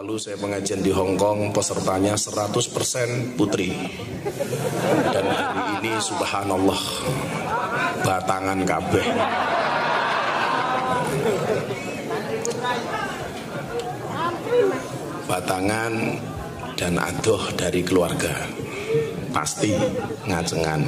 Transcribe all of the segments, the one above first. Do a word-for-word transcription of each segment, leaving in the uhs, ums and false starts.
Lalu saya pengajian di Hong Kong, pesertanya seratus persen putri. Dan hari ini subhanallah, batangan kabeh. Batangan dan adoh dari keluarga. Pasti ngacengan.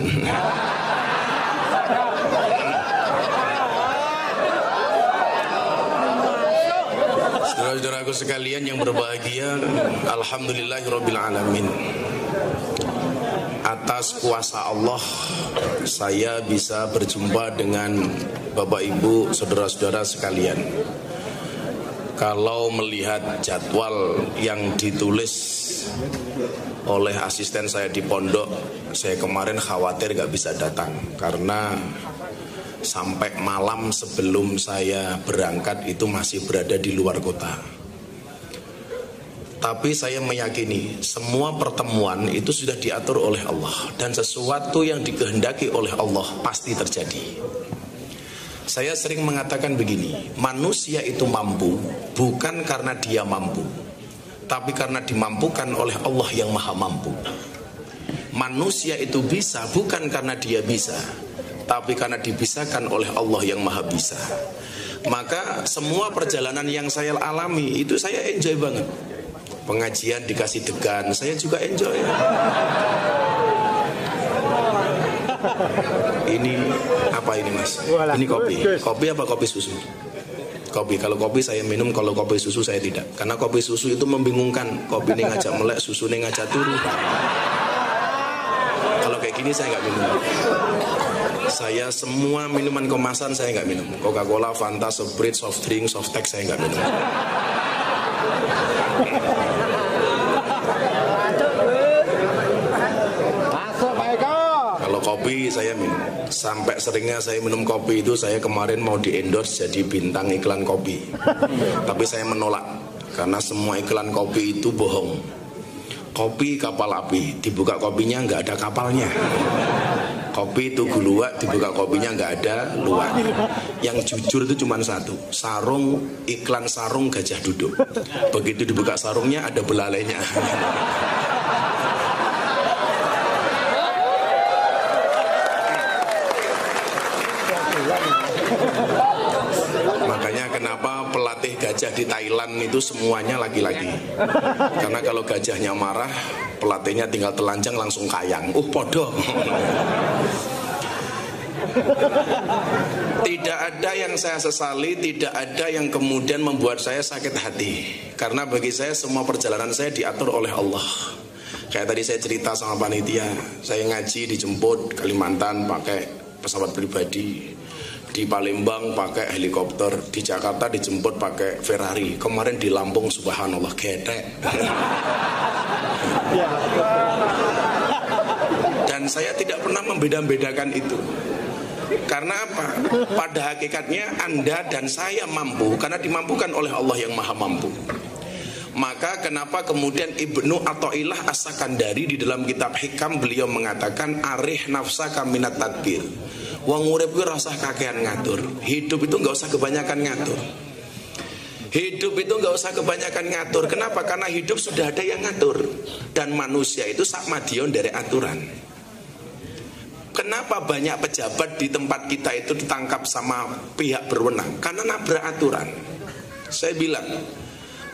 Saudara-saudaraku sekalian yang berbahagia, alhamdulillahirabbil alamin. Atas kuasa Allah saya bisa berjumpa dengan Bapak Ibu saudara-saudara sekalian. Kalau melihat jadwal yang ditulis oleh asisten saya di pondok, saya kemarin khawatir gak bisa datang karena sampai malam sebelum saya berangkat itu masih berada di luar kota. Tapi saya meyakini semua pertemuan itu sudah diatur oleh Allah, dan sesuatu yang dikehendaki oleh Allah pasti terjadi. Saya sering mengatakan begini, manusia itu mampu bukan karena dia mampu, tapi karena dimampukan oleh Allah yang maha mampu. Manusia itu bisa bukan karena dia bisa, tapi karena dibisakan oleh Allah yang maha bisa. Maka semua perjalanan yang saya alami itu saya enjoy banget. Pengajian dikasih degan, saya juga enjoy. Ini apa ini mas? Ini kopi. Kopi apa kopi susu? Kopi. Kalau kopi saya minum, kalau kopi susu saya tidak. Karena kopi susu itu membingungkan. Kopi ini ngajak melek, susu ini ngajak turu. Kalau kayak gini saya nggak minum. Saya semua minuman kemasan saya nggak minum. Coca-Cola, Fanta, Sprite, soft drink, softtek saya nggak minum. Kalau kopi saya minum. Sampai seringnya saya minum kopi itu, saya kemarin mau di-endorse jadi bintang iklan kopi. Tapi saya menolak karena semua iklan kopi itu bohong. Kopi kapal api, dibuka kopinya nggak ada kapalnya. Kopi itu guluak, dibuka kopinya nggak ada luak. Yang jujur itu cuma satu, sarung, iklan sarung gajah duduk. Begitu dibuka sarungnya ada belalainya. Makanya kenapa pelatih gajah di Thailand itu semuanya laki-laki. Karena kalau gajahnya marah, pelatihnya tinggal telanjang langsung kayang. Uh podo. Tidak ada yang saya sesali, tidak ada yang kemudian membuat saya sakit hati. Karena bagi saya semua perjalanan saya diatur oleh Allah. Kayak tadi saya cerita sama panitia, saya ngaji dijemput Kalimantan pakai pesawat pribadi, di Palembang pakai helikopter, di Jakarta dijemput pakai Ferrari, kemarin di Lampung subhanallah getek. Dan saya tidak pernah membeda-bedakan itu. Karena apa? Pada hakikatnya Anda dan saya mampu karena dimampukan oleh Allah yang maha mampu. Maka kenapa kemudian Ibnu Athaillah As-Sakandari di dalam kitab Hikam beliau mengatakan arih nafsa kaminat tadbir. Wong urip kuwi rasah kakean ngatur. Hidup itu nggak usah kebanyakan ngatur. Hidup itu nggak usah kebanyakan ngatur. Kenapa? Karena hidup sudah ada yang ngatur. Dan manusia itu sak madion dari aturan. Kenapa banyak pejabat di tempat kita itu ditangkap sama pihak berwenang? Karena nabrak aturan. Saya bilang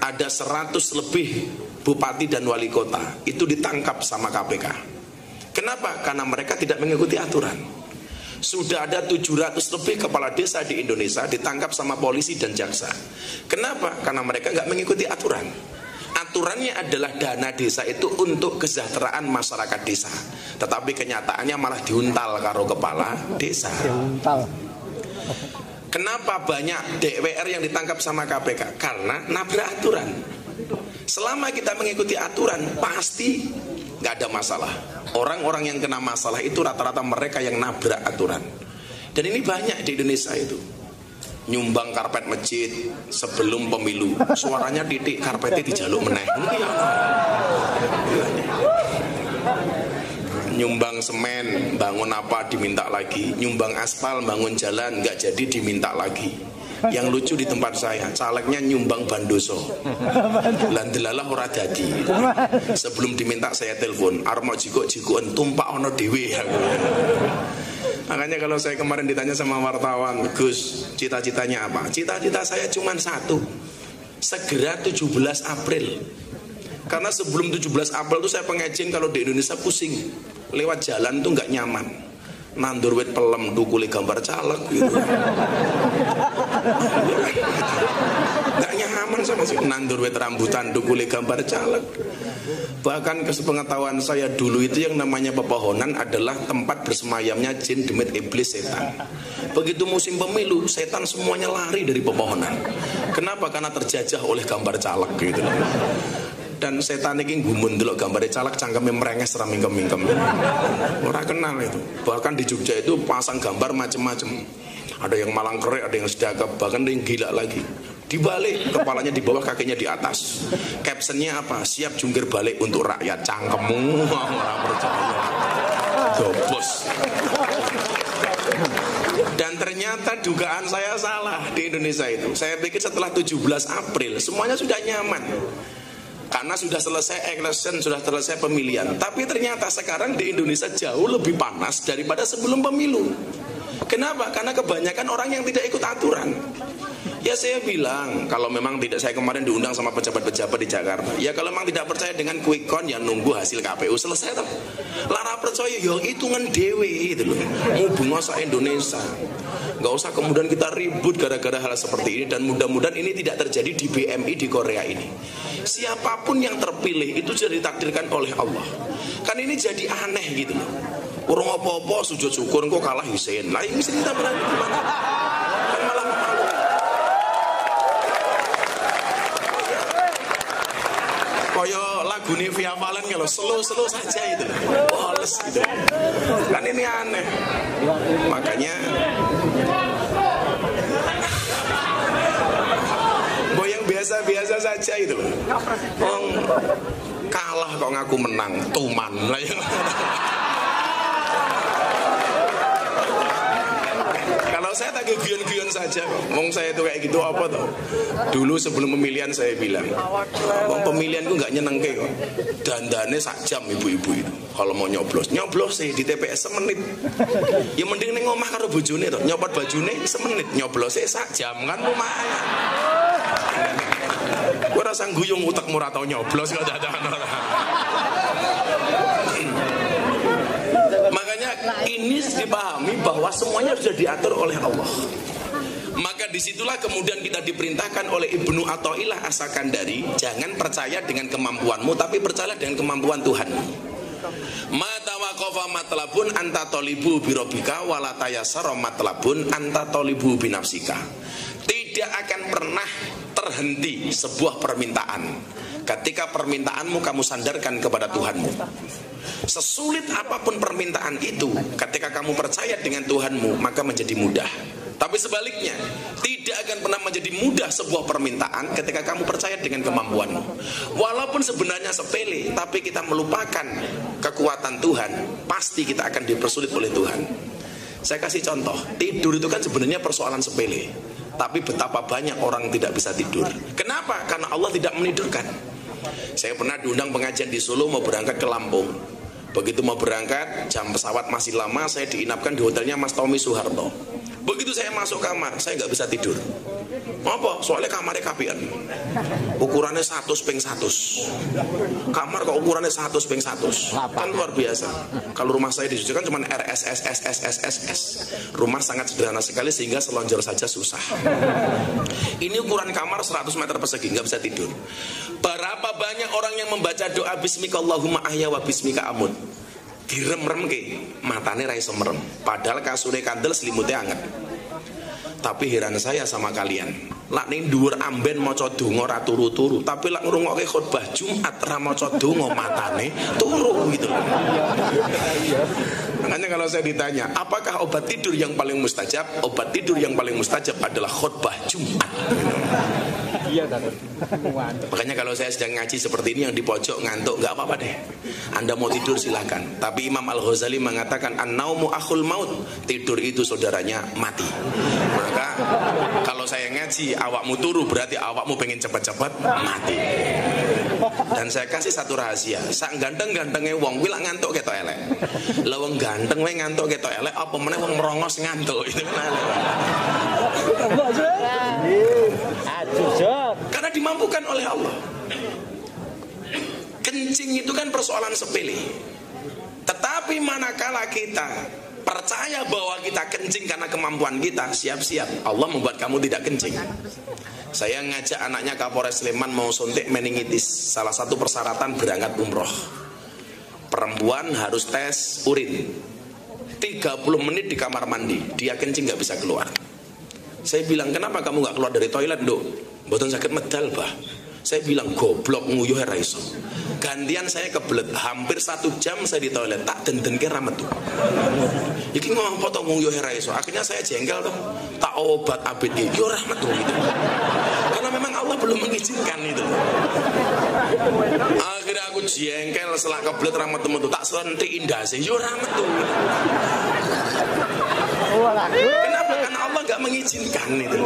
ada seratus lebih bupati dan wali kota itu ditangkap sama K P K. Kenapa? Karena mereka tidak mengikuti aturan. Sudah ada tujuh ratus lebih kepala desa di Indonesia ditangkap sama polisi dan jaksa. Kenapa? Karena mereka nggak mengikuti aturan. Aturannya adalah dana desa itu untuk kesejahteraan masyarakat desa. Tetapi kenyataannya malah diuntal karo kepala desa. Kenapa banyak D W R yang ditangkap sama K P K? Karena nabrak aturan. Selama kita mengikuti aturan, pasti nggak ada masalah. Orang-orang yang kena masalah itu rata-rata mereka yang nabrak aturan. Dan ini banyak di Indonesia itu. Nyumbang karpet masjid sebelum pemilu. Suaranya titik, karpetnya dijaluk meneh. Nyumbang semen, bangun apa diminta lagi. Nyumbang aspal, bangun jalan, nggak jadi diminta lagi. Yang lucu di tempat saya, calegnya nyumbang bandoso. Landelalah ora dadi. Sebelum diminta saya telepon, armo jikok-jikokan tumpak ono dewe. Makanya kalau saya kemarin ditanya sama wartawan, Gus, cita-citanya apa? Cita-cita saya cuma satu, segera tujuh belas April. Karena sebelum tujuh belas April itu saya pengajian kalau di Indonesia pusing. Lewat jalan tuh nggak nyaman. Nandur wit pelem dukuli gambar caleg gitu. Nggak nyaman sama sih. Nandur wit rambutan dukuli gambar caleg. Bahkan kesepengetahuan saya dulu itu yang namanya pepohonan adalah tempat bersemayamnya jin, demit, iblis, setan. Begitu musim pemilu, setan semuanya lari dari pepohonan. Kenapa? Karena terjajah oleh gambar caleg gitu loh. Dan setan ini gumun dulu gambarnya caleg cangkemnya merenges ramingkem-mingkem. Orang kenal itu. Bahkan di Jogja itu pasang gambar macem-macem. Ada yang malang kerek, ada yang sedekap, bahkan ada yang gila lagi. Dibalik, kepalanya di bawah, kakinya di atas. Captionnya apa? Siap jungkir balik untuk rakyat. Cangkemmu, orang percaya. Dobos. Dan ternyata dugaan saya salah di Indonesia itu. Saya pikir setelah tujuh belas April, semuanya sudah nyaman. Karena sudah selesai election, sudah selesai pemilihan. Tapi ternyata sekarang di Indonesia jauh lebih panas daripada sebelum pemilu. Kenapa? Karena kebanyakan orang yang tidak ikut aturan. Ya saya bilang, kalau memang tidak, saya kemarin diundang sama pejabat-pejabat di Jakarta. Ya kalau memang tidak percaya dengan quick count, ya nunggu hasil K P U selesai. Lara percaya, ya hitungan dewe gitu loh. Mau sa Indonesia. Gak usah kemudian kita ribut gara-gara hal seperti ini. Dan mudah-mudahan ini tidak terjadi di B M I di Korea ini. Siapapun yang terpilih itu sudah ditakdirkan oleh Allah. Kan ini jadi aneh gitu loh. Urung apa-apa sujud syukur kok kalah Husein. Lah ini cerita berarti gimana? Kan malah malu. Koyo lagu nih Via Valen kalau slow-slow saja itu. Poles gitu. Kan ini aneh. Makanya biasa-biasa saja itu loh. Wong kalah kok ngaku menang, tuman lah ya. Kalau saya tak guyon-guyon saja, wong saya itu kayak gitu apa toh? Dulu sebelum pemilihan saya bilang, wong pemilihanku nggak nyenengke kok. Dandane sak jam ibu-ibu itu. Kalau mau nyoblos, nyoblos sih di T P S semenit. Ya mending ning omah karo bojone toh, nyopot bajune semenit, nyoblos sih sak jam kan lumayan. Gue rasa guyung utak murah tau nyoblos gak ada orang. Makanya ini dipahami bahwa semuanya sudah diatur oleh Allah. Maka disitulah kemudian kita diperintahkan oleh Ibnu Athaillah As-Sakandari, jangan percaya dengan kemampuanmu, tapi percayalah dengan kemampuan Tuhan. Mata waqafa matlabun anta tolibu birobika walatayasara matlabun anta tolibu binafsika. Tidak akan pernah terhenti sebuah permintaan ketika permintaanmu kamu sandarkan kepada Tuhanmu. Sesulit apapun permintaan itu, ketika kamu percaya dengan Tuhanmu, maka menjadi mudah. Tapi sebaliknya, tidak akan pernah menjadi mudah sebuah permintaan ketika kamu percaya dengan kemampuanmu. Walaupun sebenarnya sepele, tapi kita melupakan kekuatan Tuhan, pasti kita akan dipersulit oleh Tuhan. Saya kasih contoh, tidur itu kan sebenarnya persoalan sepele. Tapi betapa banyak orang tidak bisa tidur. Kenapa? Karena Allah tidak menidurkan. Saya pernah diundang pengajian di Solo, mau berangkat ke Lampung. Begitu mau berangkat, jam pesawat masih lama, saya diinapkan di hotelnya Mas Tommy Soeharto. Begitu saya masuk kamar, saya nggak bisa tidur. Apa? Soalnya kamarnya kapian. Ukurannya seratus ping seratus. Kamar kok ukurannya seratus ping seratus. Kan luar biasa. Kalau rumah saya di Jogja kan cuma R S S S S S S S. Rumah sangat sederhana sekali sehingga selonjor saja susah. Ini ukuran kamar seratus meter persegi, nggak bisa tidur. Berapa banyak orang yang membaca doa Bismika Allahumma ahya wa bismika amut. Direm-rem ke, matanya raiso merem. Padahal kasurnya kandel, selimutnya anget. Tapi heran saya sama kalian. Lak ning dhuwur amben maca donga ora turu-turu, tapi lak ngrungokke khotbah Jumat ra maca donga matane turu gitu loh. Makanya kalau saya ditanya, apakah obat tidur yang paling mustajab? Obat tidur yang paling mustajab adalah khotbah Jumat. Iya, makanya kalau saya sedang ngaji seperti ini yang di pojok ngantuk nggak apa-apa deh. Anda mau tidur silakan. Tapi Imam Al Ghazali mengatakan an-naumu akhul maut, tidur itu saudaranya mati. Maka kalau saya ngaji awakmu turu berarti awakmu pengen cepat-cepat mati. Dan saya kasih satu rahasia, sak ganteng-gantengnya wong kuwi lak ngantuk ketok elek. Lah wong ganteng wae ngantuk ketok elek, apa meneh wong merongos ngantuk itu kan elek. Karena dimampukan oleh Allah. Kencing itu kan persoalan sepele. Tetapi manakala kita percaya bahwa kita kencing karena kemampuan kita, siap-siap Allah membuat kamu tidak kencing. Saya ngajak anaknya Kapolres Sleman mau suntik meningitis. Salah satu persyaratan berangkat umroh, perempuan harus tes urin tiga puluh menit di kamar mandi. Dia kencing nggak bisa keluar. Saya bilang, kenapa kamu nggak keluar dari toilet, Dok? Mboten sakit medal, Bah. Saya bilang, goblok nguyuh ra iso. Gantian saya kebelet, hampir satu jam saya di toilet, tak dendenke ra metu. Iki ngomong foto nguyuh ra iso. Akhirnya saya jengkel tuh, tak obat abet iki ora metu gitu. Karena memang Allah belum mengizinkan itu. Akhirnya aku jengkel, setelah kebelet ra metu-metu, tak slentik indase yo ra metu. Kenapa? Karena Allah gak mengizinkan itu,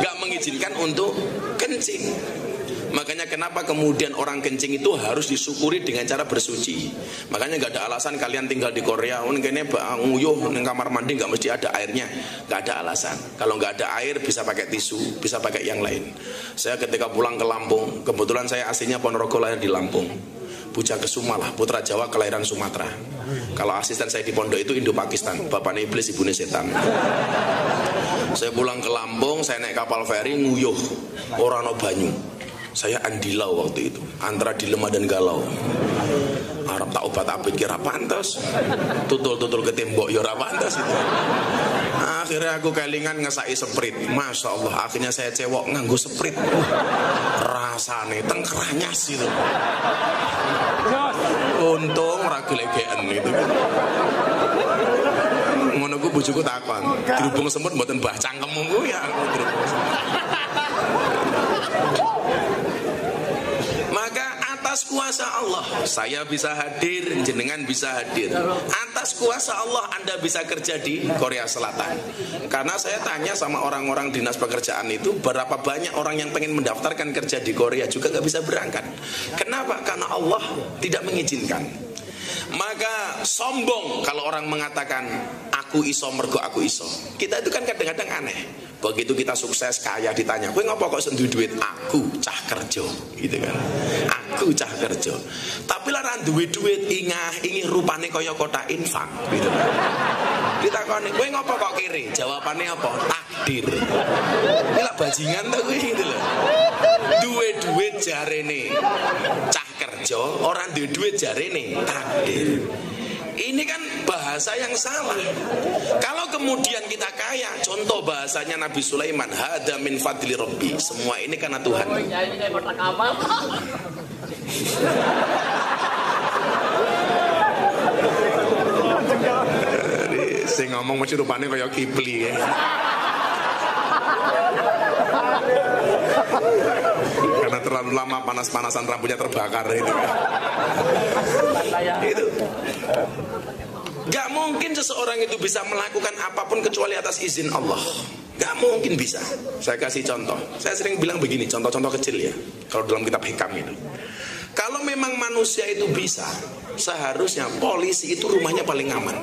gak mengizinkan untuk kencing. Makanya kenapa kemudian orang kencing itu harus disyukuri dengan cara bersuci. Makanya gak ada alasan kalian tinggal di Korea, mungkinnya nguyuh neng kamar mandi gak mesti ada airnya. Gak ada alasan. Kalau gak ada air bisa pakai tisu, bisa pakai yang lain. Saya ketika pulang ke Lampung, kebetulan saya aslinya Ponorogo, lahir di Lampung, Puja Kesumalah, putra Jawa kelahiran Sumatera. Kalau asisten saya di pondok itu Indo Pakistan, bapaknya iblis, ibunya setan. Saya pulang ke Lampung, saya naik kapal feri, nguyuh orang no banyu. Saya andilau waktu itu, antara dilema dan galau. Arab tak obat apik kira pantas, tutul-tutul ke tembok yora pantas itu. Akhirnya aku kelingan ngesai seprit, masya Allah. Akhirnya saya cewok nganggo seprit, rasane tengkeranya sih itu. Untung ragi legean itu. Ngono ku bojoku takon, dirubung semut mboten mbah cangkemmu ya aku dirubung semut. Atas kuasa Allah saya bisa hadir, jenengan bisa hadir. Atas kuasa Allah Anda bisa kerja di Korea Selatan. Karena saya tanya sama orang-orang dinas pekerjaan itu, berapa banyak orang yang pengen mendaftarkan kerja di Korea juga nggak bisa berangkat. Kenapa? Karena Allah tidak mengizinkan. Maka sombong kalau orang mengatakan aku iso mergo aku iso. Kita itu kan kadang-kadang aneh. Begitu kita sukses kaya ditanya, kowe ngopo kok sendu duit? Aku cah kerja, gitu kan? Aku cah kerja. Tapi laran duit duit ingah ingih rupane kaya kotak infak, gitu kan? Ditakoni, kowe ngopo kok kiri? Jawabannya apa? Takdir. Ini lah bajingan tuh, gitu loh. Duit duit jarene cah kerja, orang duit duit jarene takdir. Ini kan bahasa yang salah. Kalau kemudian kita kaya, contoh bahasanya Nabi Sulaiman, hada min fadli rabbi, semua ini karena Tuhan. Saya ngomong mesti rupanya kayak Kipli ya. Karena terlalu lama panas-panasan rambutnya terbakar itu. Itu gak mungkin seseorang itu bisa melakukan apapun kecuali atas izin Allah. Gak mungkin bisa. Saya kasih contoh. Saya sering bilang begini, contoh-contoh kecil ya. Kalau dalam kitab hikam itu, kalau memang manusia itu bisa, seharusnya polisi itu rumahnya paling aman.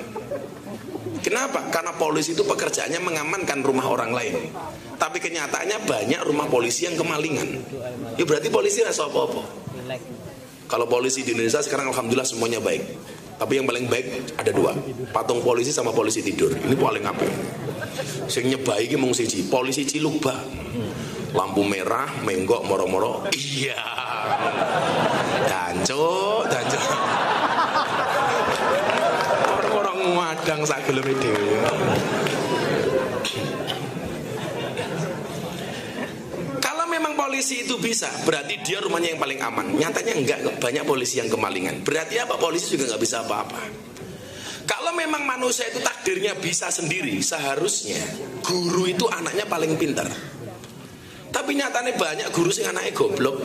Kenapa? Karena polisi itu pekerjaannya mengamankan rumah orang lain. Tapi kenyataannya banyak rumah polisi yang kemalingan. Ya berarti polisi rasa apa-apa. Kalau polisi di Indonesia sekarang alhamdulillah semuanya baik. Tapi yang paling baik ada dua, patung polisi sama polisi tidur. Ini paling apa? Sing nyebai iki mung siji, polisi ciluk bah. Lampu merah, menggok moro-moro. Iya. Dancuk, dancuk. Moro-moro ngadang sageleme dhewe. Polisi itu bisa, berarti dia rumahnya yang paling aman. Nyatanya enggak, banyak polisi yang kemalingan. Berarti apa? Polisi juga nggak bisa apa-apa. Kalau memang manusia itu takdirnya bisa sendiri, seharusnya guru itu anaknya paling pintar. Tapi nyatane banyak guru sing anake goblok.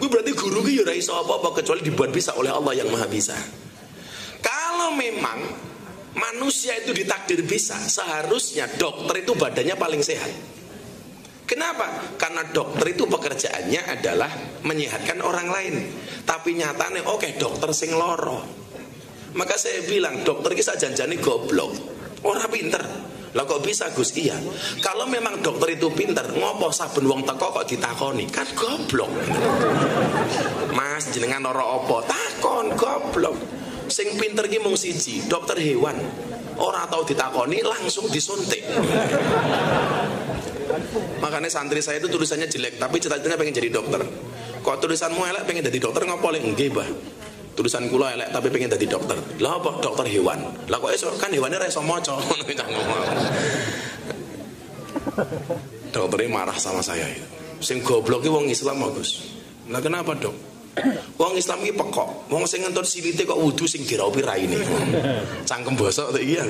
Kuwi berarti guru ki ya ora iso apa-apa kecuali dibuat bisa oleh Allah yang Maha Bisa. Kalau memang manusia itu ditakdir bisa, seharusnya dokter itu badannya paling sehat. Kenapa? Karena dokter itu pekerjaannya adalah menyehatkan orang lain. Tapi nyatane oke okay, dokter sing loro. Maka saya bilang dokter ki sajanjane goblok. Ora pinter. Lah kok bisa Gus? Iya. Kalau memang dokter itu pinter, ngopo saben wong teko kok ditakoni? Kan goblok. Mas jenengan ora opo? Takon goblok. Sing pinter ki mung siji, dokter hewan. Ora tau ditakoni langsung disuntik. Makanya santri saya itu tulisannya jelek, tapi cita-citanya pengen jadi dokter. Kok tulisanmu elek pengen jadi dokter ngopo lek? Nggih, Mbah. Tulisan kula elek tapi pengen jadi dokter. Lah apa dokter hewan? Lah kok esok kan hewannya ra iso maca. Dokternya marah sama saya itu. Sing goblok ki wong Islam Gus. Lah kenapa, Dok? Wong Islam ki pekok. Wong sing ngentut silite kok wudu sing diraupi raine. Cangkem bosok to iya.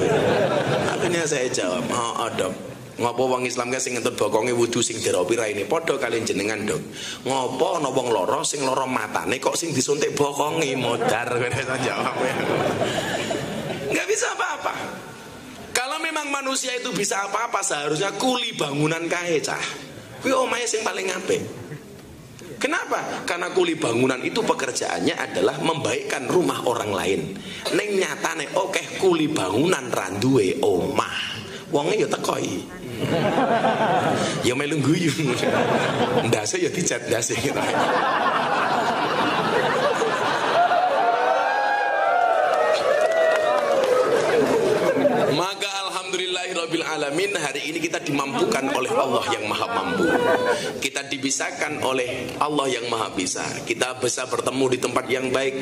Akhirnya saya jawab, "Heeh, Dok. Ngopo wong Islam ki sing ngentut bokonge wudu sing diraupi raine padha kalian jenengan, Dok. Ngopo ana wong lara sing lara matane kok sing disuntik bokonge modar." Saya jawab. Enggak bisa apa-apa. Kalau memang manusia itu bisa apa-apa, seharusnya kuli bangunan kae cah. Kuwi omahe sing paling apik. Kenapa? Karena kuli bangunan itu pekerjaannya adalah membaikkan rumah orang lain. Neng nyatane okeh kuli bangunan randuwe omah. Wongnya ya tekoi. Ya melu guyu. Ndase ya dicat ndase gitu. Maka alhamdulillahirabbil alamin, hari ini kita dimampukan oleh Allah yang Maha Mampu. Kita dibisakan oleh Allah yang Maha Bisa. Kita bisa bertemu di tempat yang baik.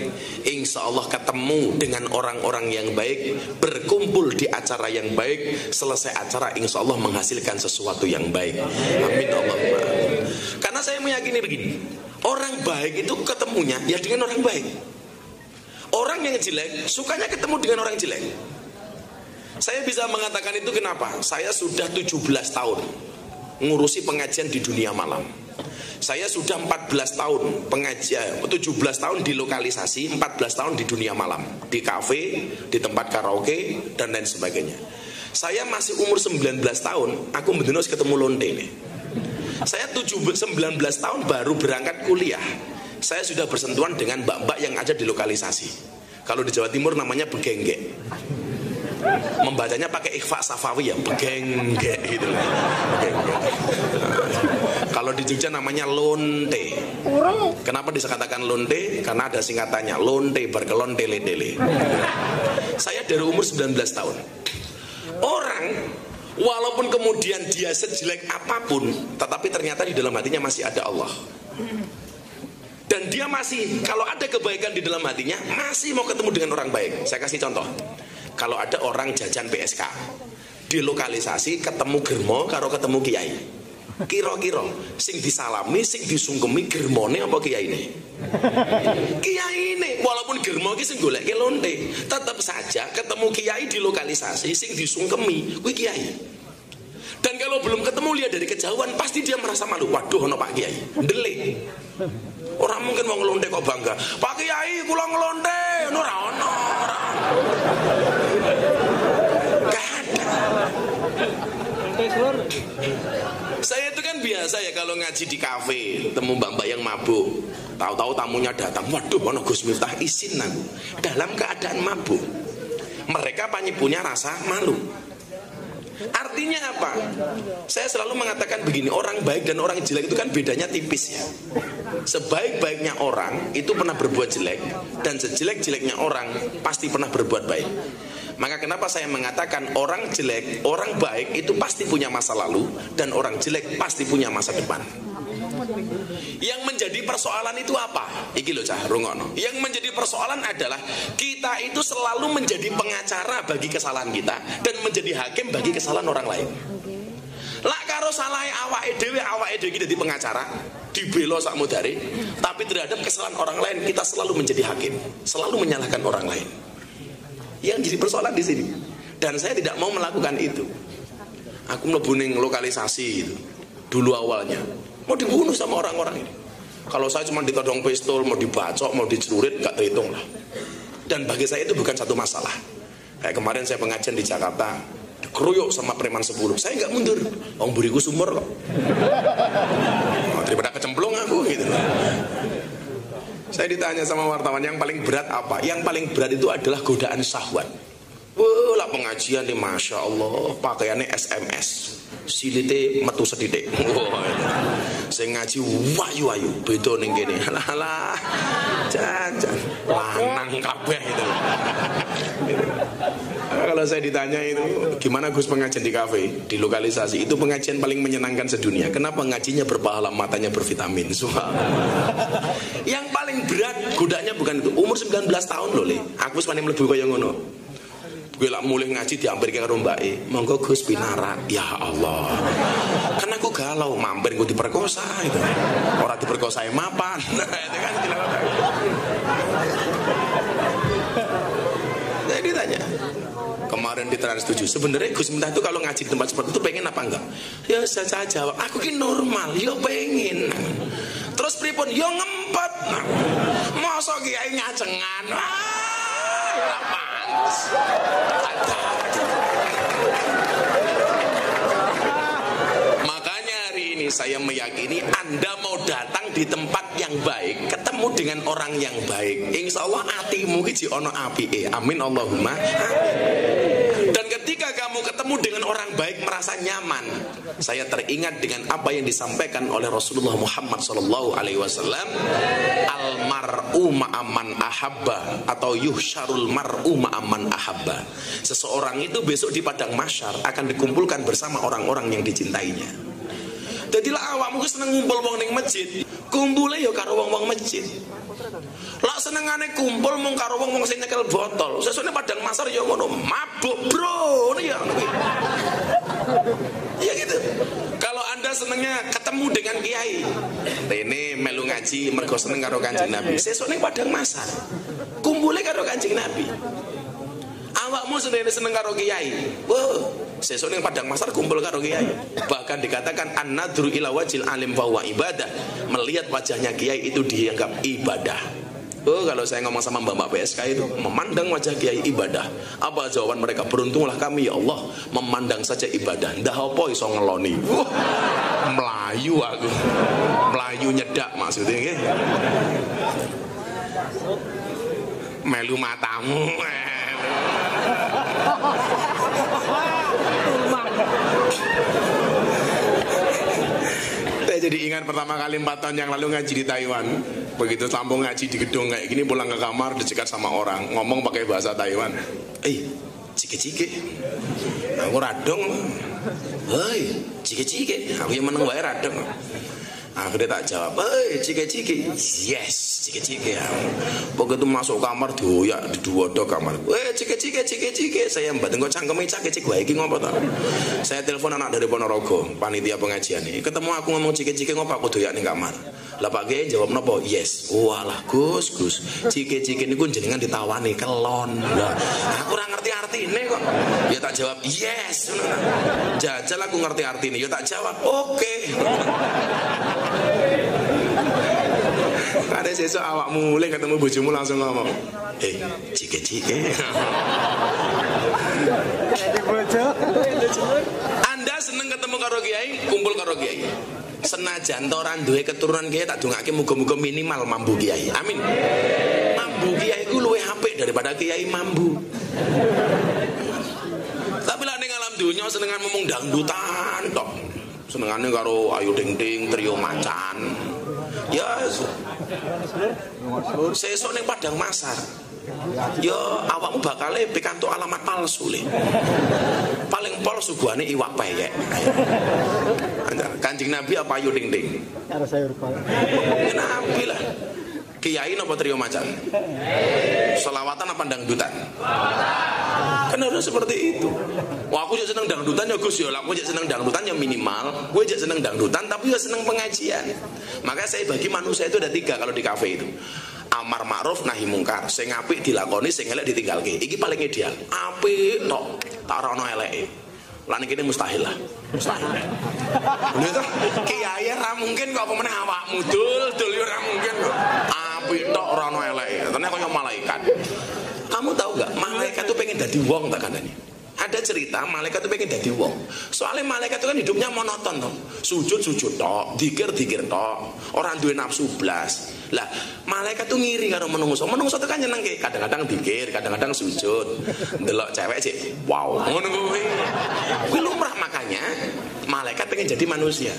Insya Allah ketemu dengan orang-orang yang baik, berkumpul di acara yang baik, selesai acara insya Allah menghasilkan sesuatu yang baik. Amin Allahumma. Karena saya meyakini begini, orang baik itu ketemunya ya dengan orang baik. Orang yang jelek sukanya ketemu dengan orang jelek. Saya bisa mengatakan itu kenapa? Saya sudah tujuh belas tahun ngurusi pengajian di dunia malam. Saya sudah empat belas tahun pengajian, tujuh belas tahun di lokalisasi, empat belas tahun di dunia malam, di kafe, di tempat karaoke dan lain sebagainya. Saya masih umur sembilan belas tahun, aku mendino ketemu lonte ini. Saya tujuh, sembilan belas tahun baru berangkat kuliah. Saya sudah bersentuhan dengan mbak-mbak yang ada di lokalisasi. Kalau di Jawa Timur namanya begengge. Membacanya pakai ikhfa safawi ya, begengge gitu. Kalau di Jogja namanya lonte. Kenapa dikatakan lonte? Karena ada singkatannya, lonte berkelon tele-tele. Saya dari umur sembilan belas tahun. Orang walaupun kemudian dia sejelek apapun, tetapi ternyata di dalam hatinya masih ada Allah. Dan dia masih, kalau ada kebaikan di dalam hatinya, masih mau ketemu dengan orang baik. Saya kasih contoh. Kalau ada orang jajan P S K di lokalisasi, ketemu germo karo ketemu kiai, kira-kira sing disalami sing disungkemi germone apa kiai ini? Kiai ini walaupun germo ki sing goleke lonte, tetap saja ketemu kiai di lokalisasi sing disungkemi kuwi kiai. Dan kalau belum ketemu, lihat dari kejauhan pasti dia merasa malu. Waduh ono Pak Kiai ndelik. Orang mungkin wong lonte kok bangga, Pak Kiai kula nglonte ono ora ono. Saya itu kan biasa ya kalau ngaji di kafe, temu mbak-mbak yang mabuk, tahu-tahu tamunya datang, waduh ono Gus Miftah isin aku dalam keadaan mabuk. Mereka panyipunya rasa malu. Artinya apa? Saya selalu mengatakan begini, orang baik dan orang jelek itu kan bedanya tipis ya. Sebaik-baiknya orang itu pernah berbuat jelek, dan sejelek-jeleknya orang pasti pernah berbuat baik. Maka kenapa saya mengatakan orang jelek, orang baik itu pasti punya masa lalu, dan orang jelek pasti punya masa depan. Yang menjadi persoalan itu apa? Iki lho cah, rungono. Yang menjadi persoalan adalah kita itu selalu menjadi pengacara bagi kesalahan kita dan menjadi hakim bagi kesalahan orang lain. Lah karo salahe awake dhewe, awake dhewe dadi pengacara, dibelo sakmu dari, tapi terhadap kesalahan orang lain kita selalu menjadi hakim, selalu menyalahkan orang lain. Yang jadi persoalan di sini. Dan saya tidak mau melakukan itu. Aku mlebu ning lokalisasi itu. dulu awalnya. Mau dibunuh sama orang-orang ini. Kalau saya cuma ditodong pistol, mau dibacok, mau dicelurit, gak terhitung lah. Dan bagi saya itu bukan satu masalah. Kayak kemarin saya pengajian di Jakarta, dikeroyok sama preman sepuluh. Saya gak mundur, om buriku sumur kok. Oh, daripada kecemplung aku gitu. Saya ditanya sama wartawan, yang paling berat apa? Yang paling berat itu adalah godaan syahwat. Wah, pengajian nih, Masya Allah, pakaiannya S M S. Silite metu sedidik. Wah, saya ngaji wayu-wayu, bedo ning kene. Halah, jajan, lanang kabeh itu. Kalau saya ditanya itu, gimana Gus pengajian di kafe, di lokalisasi, itu pengajian paling menyenangkan sedunia. Kenapa? Ngajinya berpahala, matanya bervitamin. Subhanallah. Yang paling berat godaannya bukan itu. Umur sembilan belas tahun loh, Le. Aku wis panen mlebu kaya ngono. Gue lah mulai ngaji diampir ke rombae, monggo Gus pinarak, ya Allah. Karena aku galau, mampir gue diperkosa itu. Orang diperkosa yang mapan, nah, itu kan gila. Jadi tanya, kemarin di Trans tujuh, sebenarnya Gus Miftah itu kalau ngaji di tempat seperti itu pengen apa enggak? Ya saya jawab, aku ini normal, yo pengen. Terus pripun, yo ngempet. Nah, mosok kiai ngajengan, wah, ya apa? Makanya hari ini saya meyakini Anda mau datang di tempat yang baik, ketemu dengan orang yang baik, insya Allah hatimu iki ono apike. Amin Allahumma. Dan ketika kamu ketemu dengan orang baik, merasa nyaman. Saya teringat dengan apa yang disampaikan oleh Rasulullah Muhammad shallallahu alaihi wasallam. Al-mar'u ma'aman ahabba, atau yuhsyarul mar'u ma'aman ahabba. Seseorang itu besok di padang mahsyar akan dikumpulkan bersama orang-orang yang dicintainya. Jadilah awakmu seneng ngumpul wong ning masjid, kumpule ya karo wong-wong masjid. Lak senengane kumpul mung karo wong-wong sing nyekel botol. Sesune padang masar ya ngono, mabuk, bro. Ya iya gitu. Kalau Anda senengnya ketemu dengan kiai, rene melu ngaji mergo seneng karo Kanjeng Nabi. Sesune padang masar, kumpule karo Kanjeng Nabi. Awakmu seneng seneng karo kiai. Wow. Sesuk ning padang masar kumpul karo kiai. Bahkan dikatakan an-nadru ila wajhil alim fa huwa ibadah. Melihat wajahnya kiai itu dianggap ibadah. Oh, kalau saya ngomong sama Mbak-mbak P S K itu, memandang wajah kiai ibadah. Apa jawaban mereka? Beruntunglah kami ya Allah, memandang saja ibadah. Ndah opo iso ngeloni. Uh, melayu aku. Melayu nyedak maksudnya nggih. Melu matamu. Saya jadi ingat pertama kali empat tahun yang lalu ngaji di Taiwan. Begitu sambung ngaji di gedung kayak gini, pulang ke kamar dicekat sama orang, ngomong pakai bahasa Taiwan. Eh, cike-cike. Aku radong. Hei, cike-cike. Aku yang meneng wae radong. Akhirnya tak jawab, hei cike-cike. Yes, cike-cike. Begitu masuk kamar, doyak di dua do kamar. Hei cike-cike, cike-cike. Saya mbak tengok cangkeme cake-cik wae iki ngopo ta. Saya telepon anak dari Ponorogo, panitia pengajian ini. Ketemu aku ngomong cike-cike ngopo aku doyak ning kamar. Lah Pak Kiai jawab nopo? Yes. Walah Gus, Gus. Cike-cike niku jenengan ditawani kelon. Lah, aku ora ngerti artine kok. Ya tak jawab, yes. Jajal aku ngerti artine. Ya tak jawab, oke. Ada sesuk awakmu mulai ketemu bojomu langsung ngomong, eh cike-cike. Anda seneng ketemu karo kiai, kumpul karo kiai. Senajan to ora duwe keturunan kiai, tak dongake muga-muga minimal mambu kiai. Amin. Mambu kiai ku luwih apik daripada kiai mambu. Tapi lek ning alam donya senengan ngomong dangdutan tok. Senengane karo Ayu Ting Ting, trio macan. Ya, sesuk ning padang masar. Ya, awakmu bakale pikantuk alamat palsu le. Paling palsu guane iwak peyek. Kanjeng Nabi apa Ayu Ting Ting? Karo sayur kol. Nabi lah. Kiai napa trio macan? Selawatan apa dangdutan? Kan harus seperti itu. Wah, aku juga seneng dangdutan ya Gus ya. Aku juga seneng dangdutan ya minimal. Gue juga seneng dangdutan tapi ya seneng pengajian. Maka saya bagi manusia itu ada tiga kalau di kafe itu. Amar ma'ruf nahi mungkar. Sing apik dilakoni, sing elek ditinggalke. Iki paling ideal. Apik tok, tak ono eleke. Lan iki mustahil lah. Lho toh, kiai ra mungkin kok pemenang awakmu dul, dul yo ra mungkin kok. Apik tok ora ono eleke. Tenan koyo malaikat. Kamu tahu enggak, malaikat tuh pengen jadi wong tak kandani. Ada cerita malaikat tuh pengen jadi wong. Soalnya malaikat tuh kan hidupnya monoton toh. Sujud-sujud tok, dikir-dikir tok, orang duwe nafsu blas. Lah, malaikat tuh ngiri karo menungso. Menungso tuh kan nyenengke, kadang-kadang dikir, kadang-kadang sujud. Ndelok cewek sih, wow. Ngono kuwi. Kuwi lumrah, makanya malaikat pengen jadi manusia.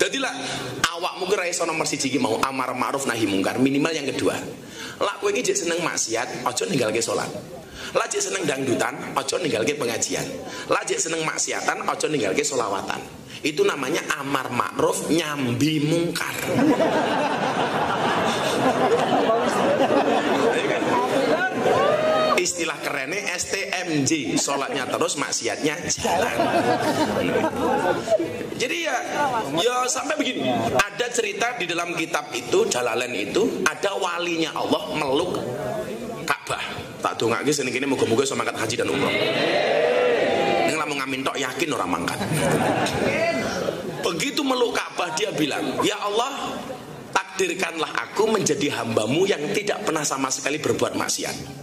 Dadilah awakmu ki ra iso nomor siji ki mau amar ma'ruf nahi mungkar, minimal yang kedua. Lah kowe ki jek seneng maksiat, aja ninggalke salat. Lah jek seneng dangdutan, aja ninggalke pengajian. Lah jek seneng maksiatan, aja ninggalke selawatan. Itu namanya amar ma'ruf nyambi mungkar. Istilah kerennya S T M J, sholatnya terus maksiatnya jalan. Jadi ya, ya sampai begini. Ada cerita di dalam kitab itu, Jalalain itu, ada walinya Allah meluk Ka'bah. Tak dongak iki seneng kene muga-muga iso mangkat haji dan umroh. Ning lamun ngamin tok yakin ora mangkat. Begitu meluk Ka'bah dia bilang, "Ya Allah, takdirkanlah aku menjadi hambamu yang tidak pernah sama sekali berbuat maksiat."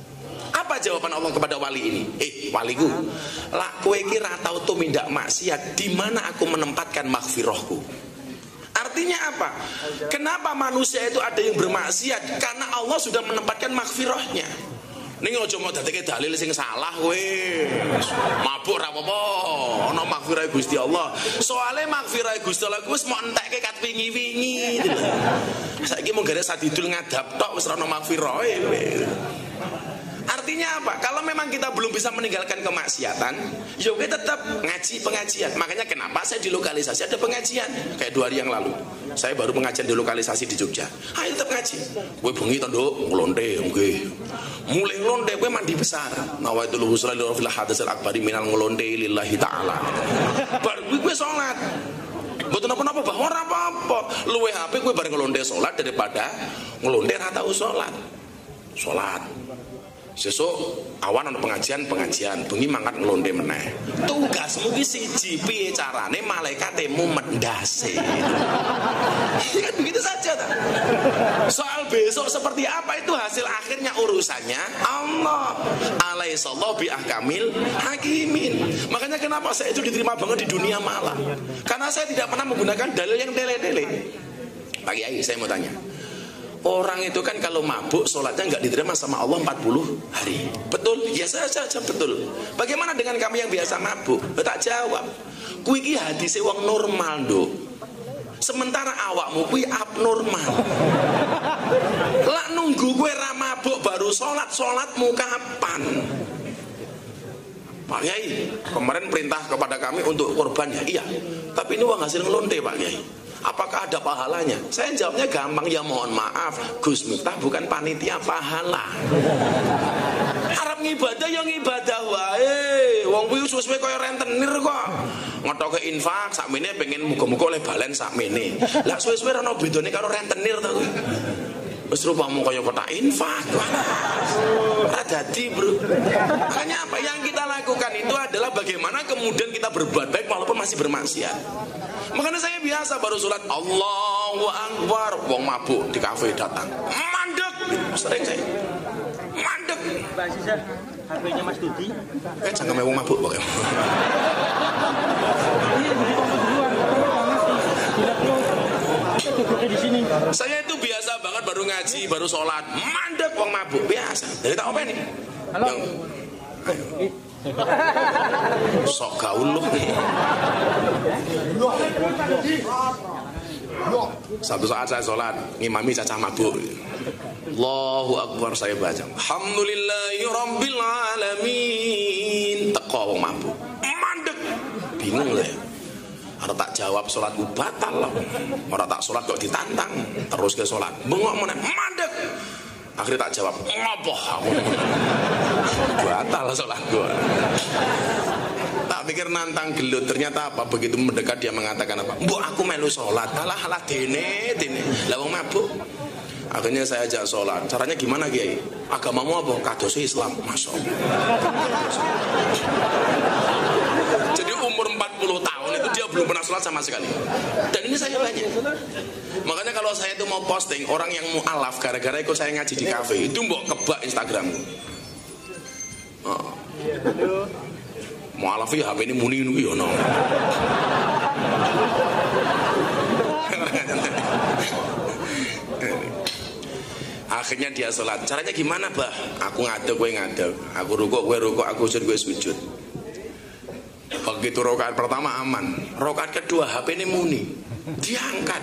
Apa jawaban Allah kepada wali ini? Eh, waliku, lak kowe iki ra tau tumindak maksiat, di mana aku menempatkan maghfirahku. Artinya apa? Kenapa manusia itu ada yang bermaksiat? Karena Allah sudah menempatkan maghfirahnya. Ning aja mau dadekake dalil sing salah kowe. Mabuk ra apa-apa, ana maghfirah Gusti Allah. Soale maghfirah Gusti Allah wis mok entekke kat wingi-wingi. Saiki mung gara sadidul ngadab tok wis ra ana maghfirah. Artinya apa? Kalau memang kita belum bisa meninggalkan kemaksiatan, ya kita tetap ngaji pengajian. Makanya kenapa saya di lokalisasi ada pengajian. Kayak dua hari yang lalu, saya baru pengajian di lokalisasi di Jogja. Ayo tetap ngaji. Gue bengi tanduk, ngelonde, oke. Mulai ngelonde, gue mandi besar. Nawaitul husra lirafil hadasil akbari minal ngelonde lillahi ta'ala. Baru gue sholat. Betul apa-apa, bahwa apa-apa. Luwe H P gue bareng ngelonde sholat daripada ngelonde ratau sholat. Sholat. Sesuk awan ana pengajian-pengajian, bengi mangkat nglonde meneh. Tugasmu ki siji, piye carane malaikatmu mendase. Kan begitu saja ta. Soal besok seperti apa itu hasil akhirnya urusannya Allah. Alaihissallahu bi ahkamil hakimin. Makanya kenapa saya itu diterima banget di dunia malah. Karena saya tidak pernah menggunakan dalil yang tele-tele. Pak Kiai, saya mau tanya. Orang itu kan kalau mabuk sholatnya nggak diterima sama Allah empat puluh hari. Betul? Ya saja betul. Bagaimana dengan kami yang biasa mabuk? Tak jawab. Kuwi iki hadise wong normal, Nduk. Sementara awakmu kuwi abnormal. Lah nunggu kowe ra mabuk baru sholat, sholatmu kapan? Pak Kyai, kemarin perintah kepada kami untuk korban ya. Iya. Tapi ini uang hasil ngelonte, Pak Kyai. Apakah ada pahalanya? Saya jawabnya gampang, ya mohon maaf, Gus Miftah bukan panitia pahala. Arab ngibadah yang ngibadah wae. Wong kuwi suwe-suwe kaya rentenir kok. Ngetoke infak sakmene pengen muga-muga oleh balen sakmene. Lah suwe-suwe ana bedane karo rentenir to kuwi. Wis rupamu kaya kotak infak. Ora dadi, Bro. Makanya apa yang kita lakukan itu adalah bagaimana kemudian kita berbuat baik walaupun masih bermaksiat. Makanya saya biasa baru sholat Allahu Akbar, wong mabuk di kafe datang, mandek, sering saya, mandek. Pak Sisar, H P-nya Mas Dudi. Eh, jangan mewong mabuk pakai. Saya itu biasa banget baru ngaji, baru sholat, mandek wong mabuk biasa. Jadi tak apa nih? Halo. Yang, sok gaul loh. Satu saat saya sholat, ngimami cacah mabuk. Allahu Akbar, saya baca Alhamdulillahi Rabbil Alamin. Teko wong mabuk, mandek. Bingung lah ya. Ada tak jawab sholatku batal loh. Orang tak sholat kok ditantang. Terus ke sholat, bengok mana, mandek. Akhirnya tak jawab, ngopoh aku. Batal sholat gue. Tak pikir nantang gelut, ternyata apa? Begitu mendekat dia mengatakan apa? Bu aku melu sholat, alah alah dene dene. Lah wong mabuk. Akhirnya saya ajak sholat. Caranya gimana Kiai? Agamamu apa? Kados Islam, masuk. Jadi umur empat puluh tahun sholat sama sekali. Dan ini saya banyak. Makanya kalau saya itu mau posting, orang yang mu'alaf gara-gara ikut saya ngaji di kafe, itu mbok kebak Instagramku. Oh. Mu'alaf ya H P ini muni ini ya no. Akhirnya dia sholat. Caranya gimana, bah? Aku ngadeg, gue ngadeg. Aku rukuk, gue rukuk. Aku sujud, gue sujud. Begitu rokaat pertama aman. Rokaat kedua H P ini muni. Diangkat.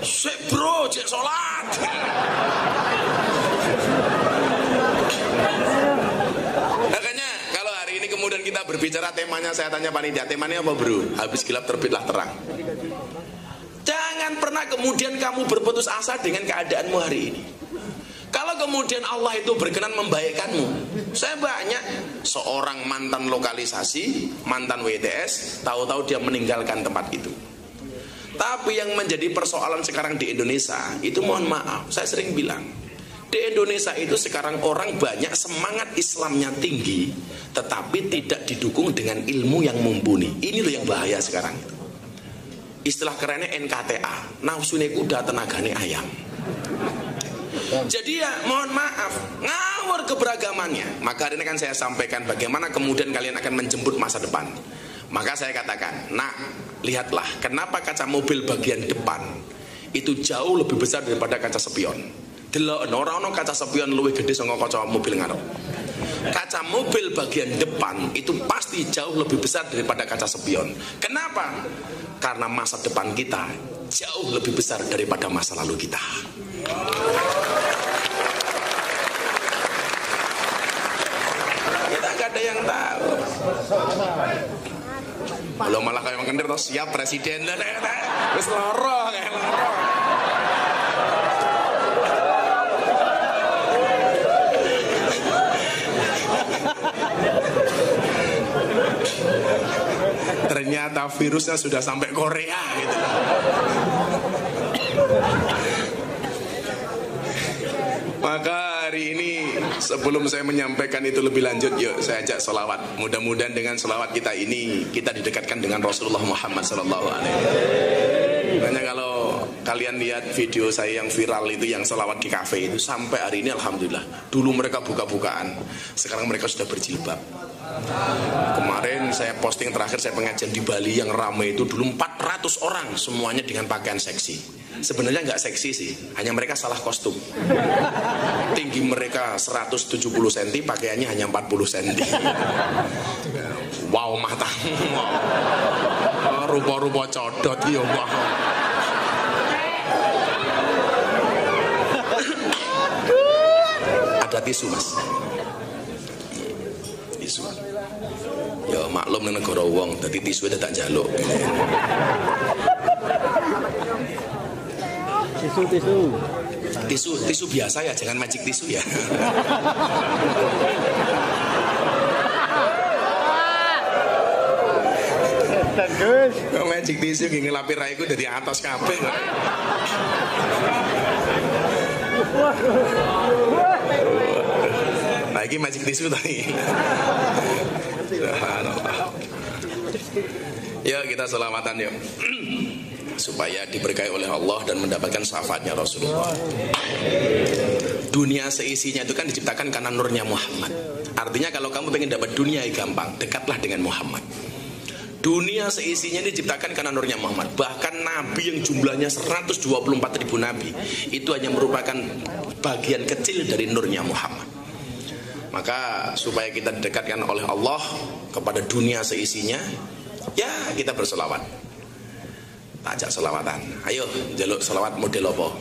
Sik bro, cek sholat. Makanya kalau hari ini kemudian kita berbicara temanya, saya tanya panitia, temanya apa bro? Habis gelap terbitlah terang. Jangan pernah kemudian kamu berputus asa dengan keadaanmu hari ini. Kalau kemudian Allah itu berkenan membaikkanmu, saya banyak seorang mantan lokalisasi, mantan W T S, tahu-tahu dia meninggalkan tempat itu. Tapi yang menjadi persoalan sekarang di Indonesia, itu mohon maaf, saya sering bilang, di Indonesia itu sekarang orang banyak semangat Islamnya tinggi, tetapi tidak didukung dengan ilmu yang mumpuni. Ini loh yang bahaya sekarang. Istilah kerennya N K T A, nafsune kuda tenagane ayam. Jadi ya mohon maaf, ngawur keberagamannya. Maka hari ini kan saya sampaikan bagaimana kemudian kalian akan menjemput masa depan. Maka saya katakan, nah lihatlah kenapa kaca mobil bagian depan itu jauh lebih besar daripada kaca spion. Delok orang-orang kaca spion luwih gede saka kaca mobil ngarep. Kaca mobil bagian depan itu pasti jauh lebih besar daripada kaca spion. Kenapa? Karena masa depan kita jauh lebih besar daripada masa lalu kita. Kita nggak ada yang tahu. Belum malah kayak mengendir toh siap presiden lah, terus lorong, lorong. Ternyata virusnya sudah sampai Korea gitu. Maka hari ini sebelum saya menyampaikan itu lebih lanjut, yuk saya ajak sholawat. Mudah-mudahan dengan sholawat kita ini kita didekatkan dengan Rasulullah Muhammad Sallallahu Alaihi Wasallam. Hanya kalau kalian lihat video saya yang viral itu, yang sholawat di kafe itu, sampai hari ini alhamdulillah. Dulu mereka buka-bukaan, sekarang mereka sudah berjilbab. Kemarin saya posting terakhir saya pengajian di Bali yang ramai itu dulu empat ratus orang semuanya dengan pakaian seksi. Sebenarnya nggak seksi sih, hanya mereka salah kostum. Tinggi mereka seratus tujuh puluh sentimeter, pakaiannya hanya empat puluh sentimeter. Wow matang, wow. Rupa-rupa codot yo, wow. Ada tisu mas, tisu. Ya maklum ning negara wong, dadi tisu tak njaluk. Tisu, tisu, tisu, tisu biasa ya, jangan magic tisu ya. Magic tisu gini lapir raiku dari atas kafe. Lagi magic tisu tadi. Yuk kita selamatan yuk. Supaya diberkahi oleh Allah dan mendapatkan syafaatnya Rasulullah. Dunia seisinya itu kan diciptakan karena nurnya Muhammad. Artinya kalau kamu pengen dapat dunia yang gampang, dekatlah dengan Muhammad. Dunia seisinya ini diciptakan karena nurnya Muhammad. Bahkan Nabi yang jumlahnya seratus dua puluh empat ribu Nabi, itu hanya merupakan bagian kecil dari nurnya Muhammad. Maka supaya kita didekatkan oleh Allah kepada dunia seisinya, ya kita berselawat. Ajak selawatan. Ayo jaluk selawat model apa?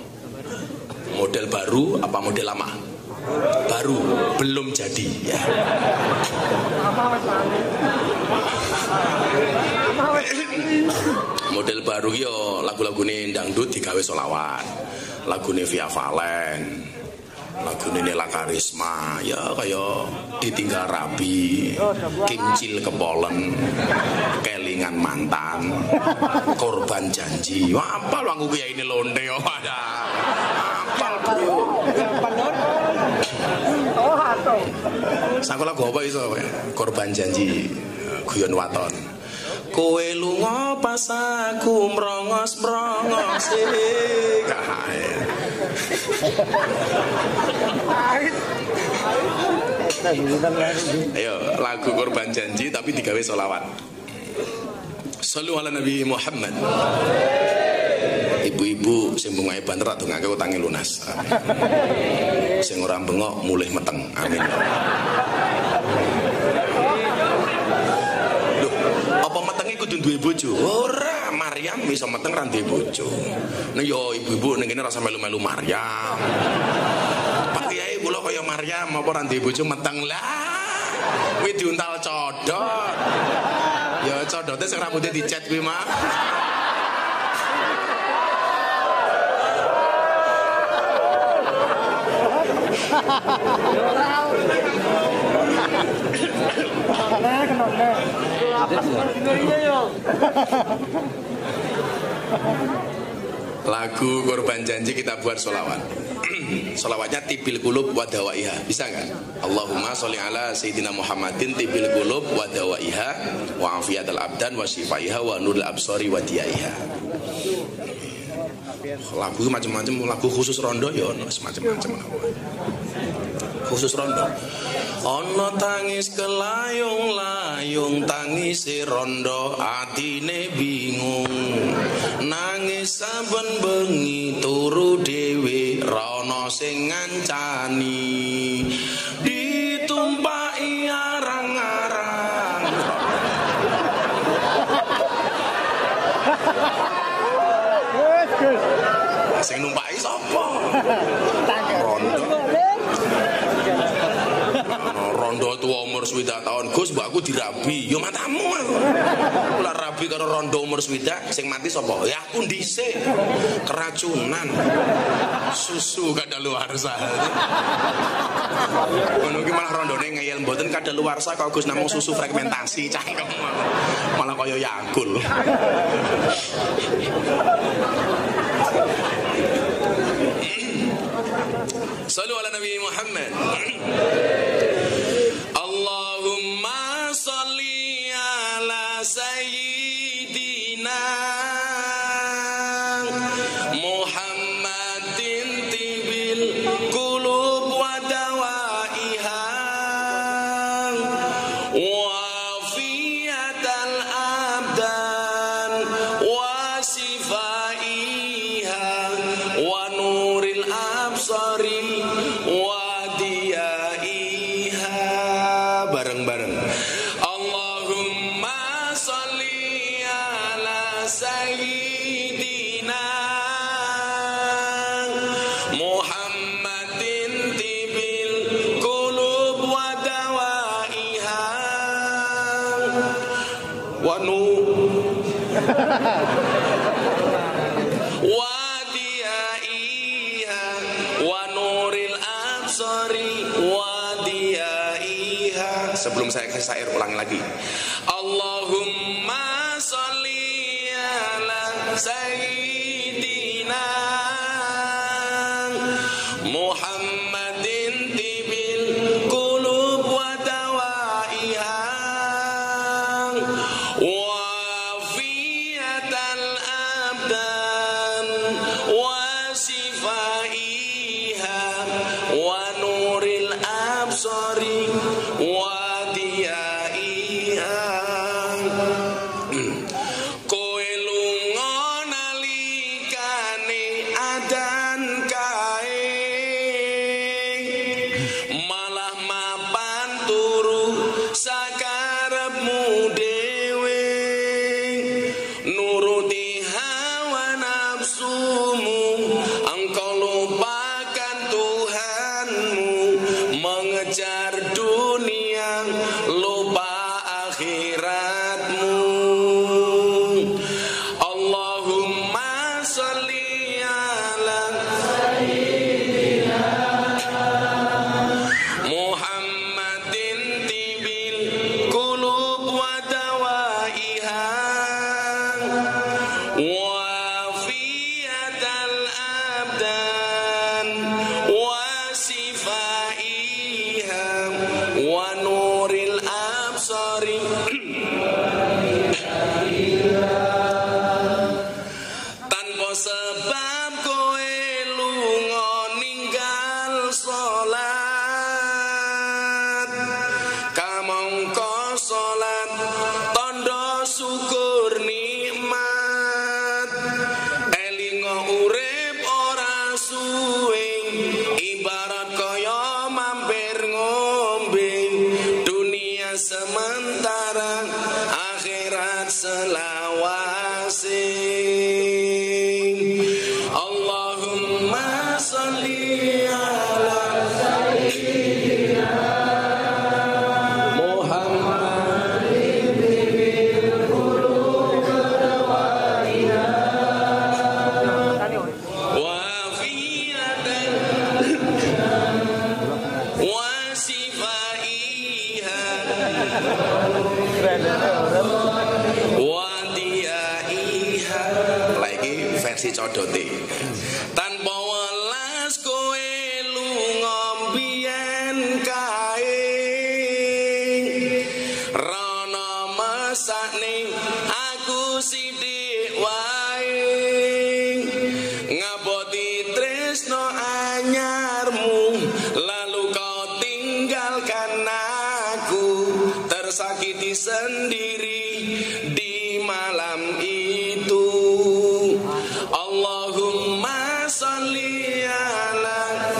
Model baru apa model lama? Baru, belum jadi ya. Model baru yo lagu-lagune dangdut digawe selawat. Lagune Via Valen. Lagune Nela Karisma ya kaya ditinggal rabi. Kimcil kepolen. Kelingan mantan. Korban janji. Wah, apa lu aku kayak ini londe yo ada. Apa bro? Oh, ato. Sangko lagu apa iso? Korban janji guyon waton. kowe lunga pas aku mrongos-mrongos sik. Ayo lagu korban janji tapi digawe selawat. Shallu ala Nabi Muhammad. Ibu-ibu sing bungae banter tak dongake utange lunas. Sing ora bengok mulih meteng. Amin. Loh, apa metenge kudu duwe bojo? Ora, Maryam iso meteng ra duwe bojo. Nah yo ibu-ibu ning kene rasa melu-melu Maryam. Pak Kyai kula kaya Maryam apa ra duwe bojo meteng lah. Kuwi diuntal codot. Ya codote sing rambutnya dicet kuwi mah. Lagu korban janji kita buat solawat. Solawatnya tibil kulub wa dawaiha. Bisa kan? Allahumma sholli ala Sayyidina Muhammadin tibil kulub wa dawaiha wa afiyatal abdan wa shifaiha wa nurul absari wa diyaiha. Lagu macam-macam, lagu khusus rondo ya ono semacam-macam. Khusus rondo. Ono tangis kelayung-layung tangisi rondo atine bingung. Nangis saben bengi turu dewe rono sing ngancani. Ditumpahi arang-arang. Sing numpaki sapa? Rondo. Rondo tua umur swidak tahun, Gus, mbakku dirabi. Yo matamu aku. Kula rabi karo rondo umur swidak, sing mati sapa? Ya aku dhisik. Keracunan. Susu kadaluarsa. Ngono ki malah rondone ngeyel mboten kadaluarsa kok Gus namung susu fermentasi cangkem. Malah kaya Yakult. Sallu ala Nabi Muhammad. Allahumma salli ala Sayyidina Muhammadin tibil kulub wa dawaiha wa afiyatal abdan wa sifaiha wa nuril absari sebelum saya kasih syair ulangi lagi. Allahumma sholli ala Sayyidina Muhammadin tibil kulub wa dawaiha wa fiyatal abdan wa sifaiha wa nuril absari wa wa nuril absari. tersakiti sendiri di malam itu. Allahumma sholli ala sayyidina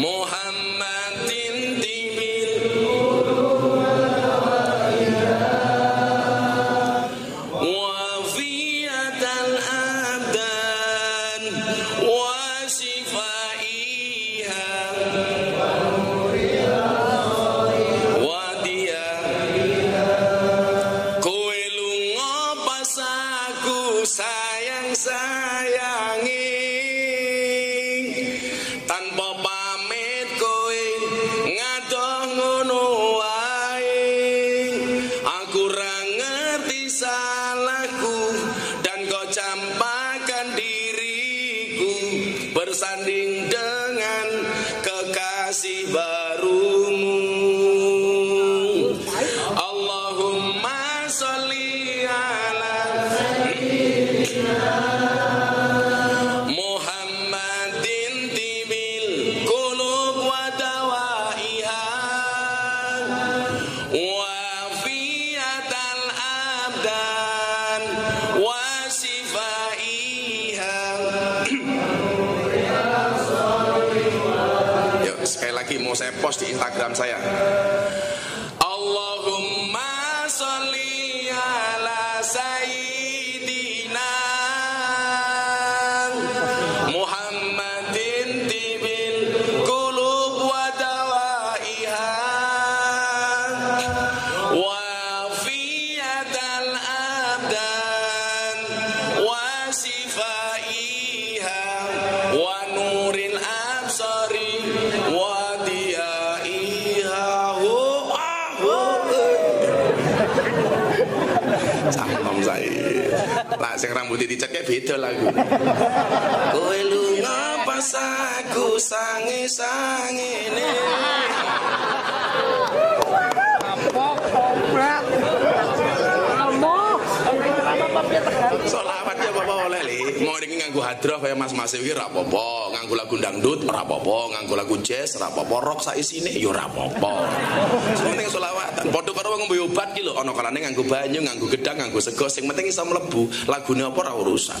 Muhammadin tibil wafiatan abdan bersanding dengan kekasih barumu. Allahumma sholli ala sayyidina saya post di Instagram saya. Allahumma sholli ala sayyidina Muhammadin tibil qulub wa dawaiha wa fiyatal abdan wa sifaiha wa nuril absari wa salam saya. Lah sing rambut dicat kayak beda lagu. Kowe lunga pas aku sange-sangene. Kapok kobrak. Almoh. Selawat ya apa oleh le. Mau iki nganggo hadroh kaya mas-mas iki ora apa-apa, nganggo lagu dangdut ora apa-apa, nganggo lagu jazz ora apa-apa, rock sak isine ya ora apa-apa. Sing penting selawatan. Padha karo wong ngombe obat iki lho, ana kalane nganggo banyu, nganggo gedang, nganggo sego, sing penting iso mlebu, lagune apa ora urusan.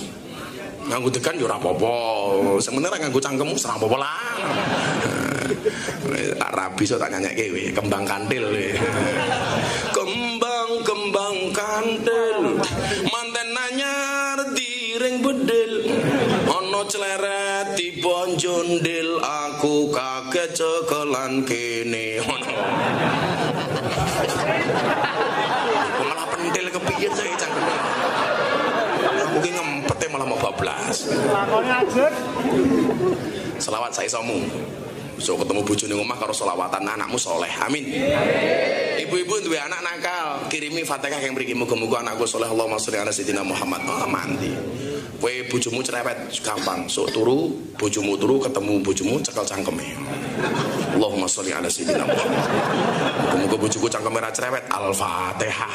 Nganggo degan ya ora apa-apa, sing penting ra nganggo cangkemmu ora apa-apa lah. Tak rabi iso tak nyanyekke kowe, kembang kantil kowe. Kembang-kembang kantil. Manten nanyar diring bedil. Ono cleret dibon jondil, aku kaget cekelan kene. Ono. Malah pentil kepiye cek cangkeme. Mungkin ngempete malah mau bablas. Lakone ajut. Selawat saisomu. So ketemu bojone omah karo selawatan, anakmu soleh, amin. Ibu-ibu duwe anak nakal, kirimi Fatihah yang mriki, muga-muga anakku soleh. Allahumma sholli ala sayyidina Muhammad. Mandi kowe bojomu cerewet gampang, so turu bojomu turu, ketemu bojomu cekel cangkeme. Allahumma sholli ala sayyidina Muhammad. Muga-muga bojoku cangkeme ra cerewet. Al-Fatihah.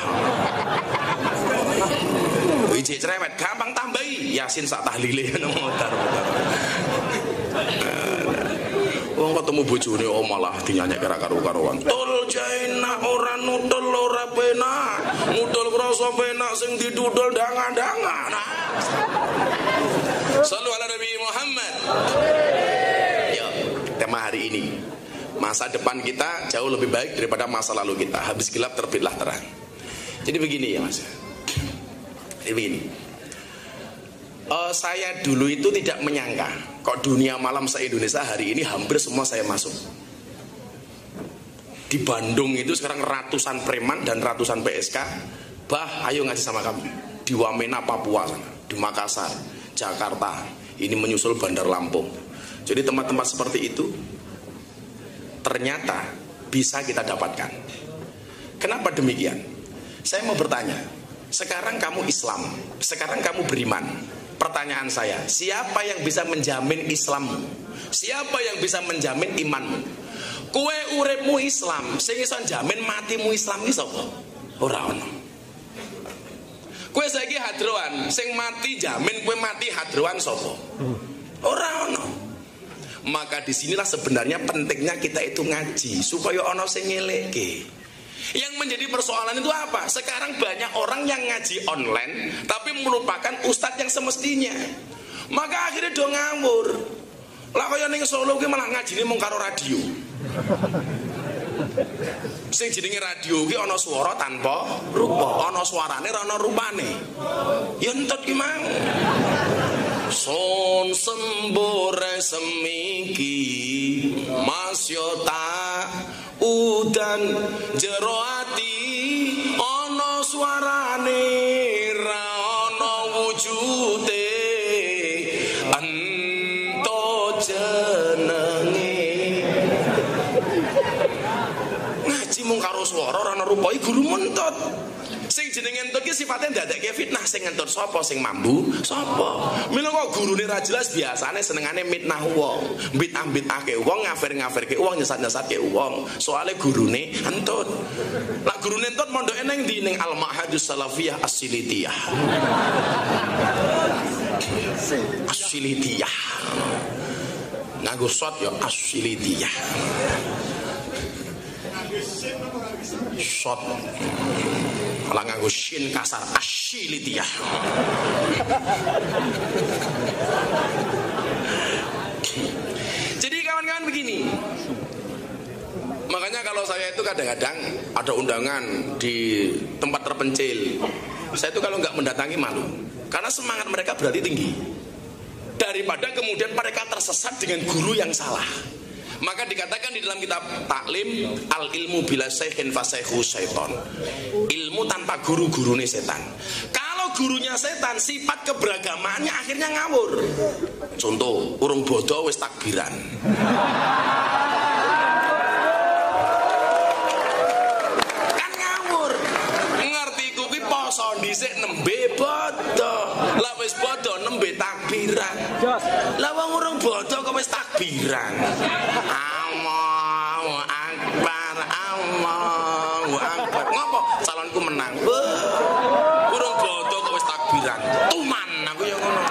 Wijik cerewet gampang tambahi Yasin sak tahlile ngono modar. Wong ketemu bojone oh malah dinyanyi karo-karuan. Tul jaina ora nutul ora penak. Nutul krasa penak sing didudul dangan-dangan. Sallu ala Nabi Muhammad. Ya, tema hari ini. Masa depan kita jauh lebih baik daripada masa lalu kita. Habis gelap terbitlah terang. Jadi begini ya, Mas. Jadi begini. Uh, saya dulu itu tidak menyangka kok dunia malam se-Indonesia hari ini hampir semua saya masuk. Di Bandung itu sekarang ratusan preman dan ratusan P S K. Bah, ayo ngaji sama kami. Di Wamena, Papua sana. Di Makassar, Jakarta. Ini menyusul Bandar Lampung. Jadi tempat-tempat seperti itu ternyata bisa kita dapatkan. Kenapa demikian? Saya mau bertanya. Sekarang kamu Islam, sekarang kamu beriman. Pertanyaan saya, siapa yang bisa menjamin Islammu? Siapa yang bisa menjamin imanmu? Kue uripmu Islam, sing iso jamin matimu Islam iki sapa? Ora ono. Kue saiki hadroan, sing mati jamin kue mati hadroan sapa? Ora ono. Maka disinilah sebenarnya pentingnya kita itu ngaji, supaya ono sing ngeleke. Yang menjadi persoalan itu apa? Sekarang banyak orang yang ngaji online tapi melupakan ustadz yang semestinya. Maka akhirnya do ngawur. Lah kaya ning Solo ki malah ngajine mung karo radio. Sing jenenge radio ki ana swara tanpa rupa, ana suarane ora ana rupane. Ya entut ki mang. Son sembore semiki mas yo tak udan jero ati ana suarane ra ana wujude ento jenenge. Ngaji mung karo swara ora ana rupa, guru mentot. Sing jenenge entuk iki sifate ndadekke fitnah, sing ngentur sapa, sing mambu sapa. Mila kok gurune ra jelas, biasane senengane mitnah wong, bid'ah-bid'ahke wong, ngafir-ngafirke wong, nyesat-nyesatke wong, soale gurune entut. Lah gurune entut mondoke ning ndi? Ning Al Ma'hadus Salafiyah As-Silitiyah. As-Silitiyah. Nganggo sot ya As-Silitiyah. Sot malah nganggo shin kasar, asyilitiyah. Jadi kawan-kawan begini. Makanya kalau saya itu kadang-kadang ada undangan di tempat terpencil, saya itu kalau nggak mendatangi malu. Karena semangat mereka berarti tinggi. Daripada kemudian mereka tersesat dengan guru yang salah. Maka dikatakan di dalam kitab taklim, al ilmu bila syekhin fasaihu syaiton. Ilmu tanpa guru, gurune setan. Kalau gurunya setan, sifat keberagamaannya akhirnya ngawur. Contoh, urung bodoh wis takbiran. Kan ngawur. Ngerti kuwi poso dhisik nembe bodoh. Lah wis bodoh nembe takbiran. Lah wong urung bodoh kok wis takbiran. Allahu Akbar, Allahu Akbar. Ngopo calonku menang? Urung bodoh kok wis takbiran. Tuman aku ya ngono.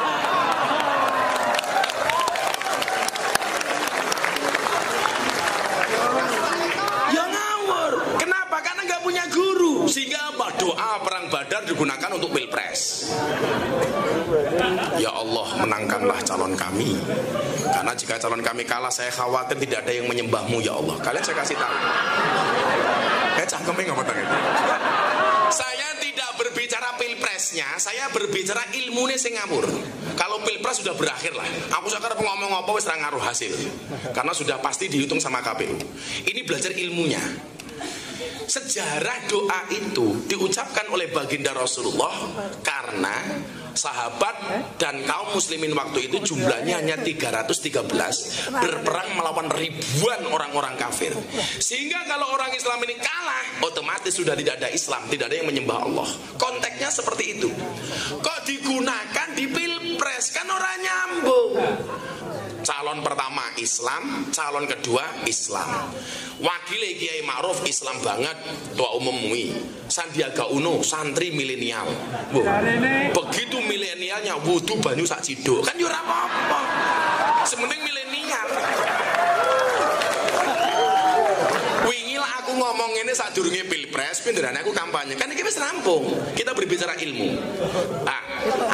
Ya ngawur. Kenapa? Karena nggak punya guru. Sehingga apa? Doa perang Badar digunakan untuk pilpres. Ya Allah, menangkanlah calon kami. Karena jika calon kami kalah, saya khawatir tidak ada yang menyembahmu ya Allah. Kalian saya kasih tahu. Eh, cangkeme ngomong tangan. Saya tidak berbicara pilpresnya, saya berbicara ilmune sing ngawur. Kalau pilpres sudah berakhir lah. Aku sakar ngomong apa wis ra ngaruh hasil. Karena sudah pasti dihitung sama K P U. Ini belajar ilmunya. Sejarah doa itu diucapkan oleh baginda Rasulullah karena sahabat dan kaum muslimin waktu itu jumlahnya hanya tiga ratus tiga belas berperang melawan ribuan orang-orang kafir. Sehingga kalau orang Islam ini kalah, otomatis sudah tidak ada Islam, tidak ada yang menyembah Allah. Konteksnya seperti itu. Kok digunakan di pilpres? Kan orang nyambung. Calon pertama Islam, calon kedua Islam. Wakile Kiai Ma'ruf Islam banget, tua umum M U I. Sandiaga Uno santri milenial. Begitu milenialnya wudu banyu sak ciduk. Kan yo ora apa-apa. Sementing milenial. Wingi lah aku ngomong ini saat durunge pilpres, pinderane aku kampanye. Kan iki wis rampung. Kita berbicara ilmu. Nah,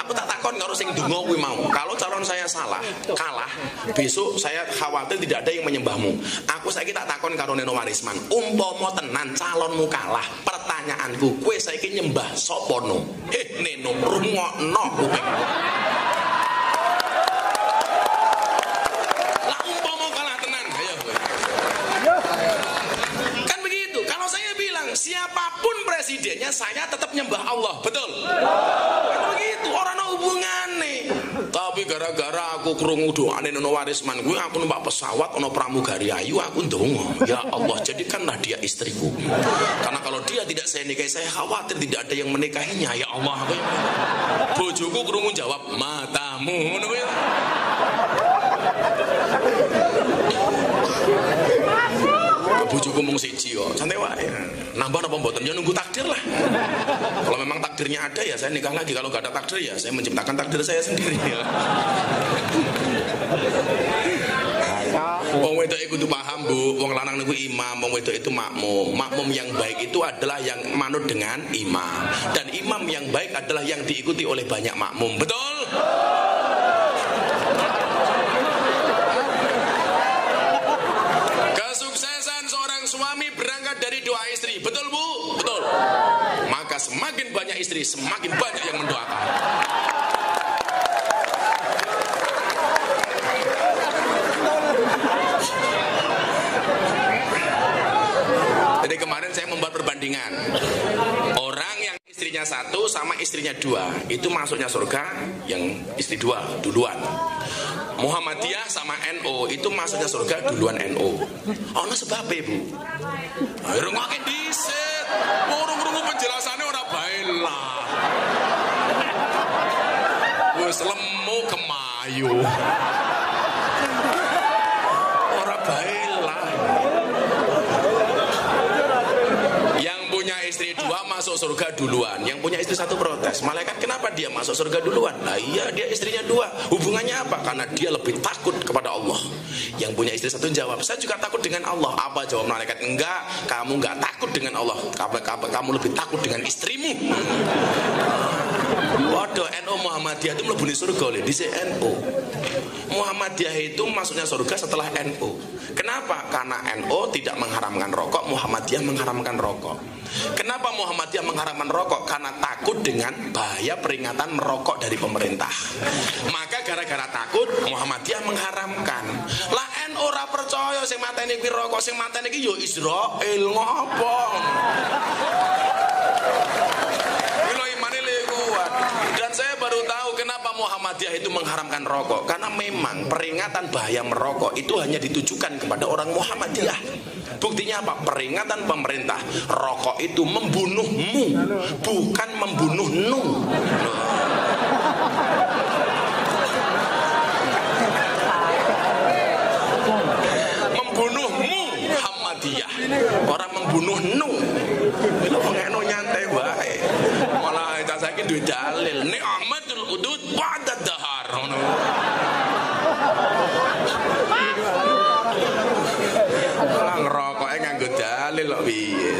aku tak takon karo sing donga kuwi mau. Kalau calon saya salah, kalah, besok saya khawatir tidak ada yang menyembahmu. Aku saiki tak takon karo Neno Warisman. Umpama tenan calonmu kalah, pertanyaanku, kowe saiki nyembah sapa no? Eh, Neno rungokno kuping. Siapapun presidennya, saya tetap nyembah Allah, betul? Karena begitu, orang ada hubungannya. Tapi gara-gara aku krungu doane Neno Warisman, gue aku numpak pesawat, ono pramugari ayu, aku ndonga. Ya Allah, jadikanlah dia istriku. Karena kalau dia tidak saya nikahi, saya khawatir tidak ada yang menikahinya. Ya Allah, bojoku krungu jawab, matamu. Bojoku mung siji kok, santai wae. Nambah napa mboten? Ya nunggu takdir lah. Kalau memang takdirnya ada ya saya nikah lagi, kalau enggak ada takdir ya saya menciptakan takdir saya sendiri. wedok itu paham bu, wong lanang niku imam, wong wedok itu makmum. Makmum yang baik itu adalah yang manut dengan imam, dan imam yang baik adalah yang diikuti oleh banyak makmum. Betul? Kesuksesan seorang suami berangkat dari doa istri. Betul bu? Betul. Maka semakin banyak istri, semakin banyak yang mendoakan. Jadi kemarin saya membuat perbandingan, orang yang istrinya satu sama istrinya dua itu masuknya surga yang istri dua duluan. Muhammadiyah sama N O itu masuknya surga duluan N O. Ono sebabnya bu. Ayo ngake diset, ngurung-ngurung penjelasannya orang baik lah. Wes lemu kemayu. Orang baik. Istri dua masuk surga duluan, yang punya istri satu protes. Malaikat, kenapa dia masuk surga duluan? Nah iya, dia istrinya dua. Hubungannya apa? Karena dia lebih takut kepada Allah. Yang punya istri satu jawab, saya juga takut dengan Allah. Apa jawab malaikat? Enggak, kamu enggak takut dengan Allah. Kamu lebih takut dengan istrimu. Waduh, N O Muhammadiyah itu melebuni surga oleh di N O. Muhammadiyah itu masuknya surga setelah N O. Kenapa? Karena N O tidak mengharamkan rokok, Muhammadiyah mengharamkan rokok. Kenapa Muhammadiyah mengharamkan rokok? Karena takut dengan bahaya peringatan merokok dari pemerintah. Maka gara-gara takut Muhammadiyah mengharamkan. Lah N U ora percaya sing mateni kuwi rokok, sing mateni iki yo Israil ngopo. Dan saya baru tahu kenapa Muhammadiyah itu mengharamkan rokok. Karena memang peringatan bahaya merokok itu hanya ditujukan kepada orang Muhammadiyah. Buktinya apa? Peringatan pemerintah, rokok itu membunuhmu, bukan membunuh nu. Membunuhmu, Muhammadiyah. Orang membunuh nu. Bila pengeno nyantai wae. Malah tak sakit duit dalil. Ni'matul udud ba'da dahar.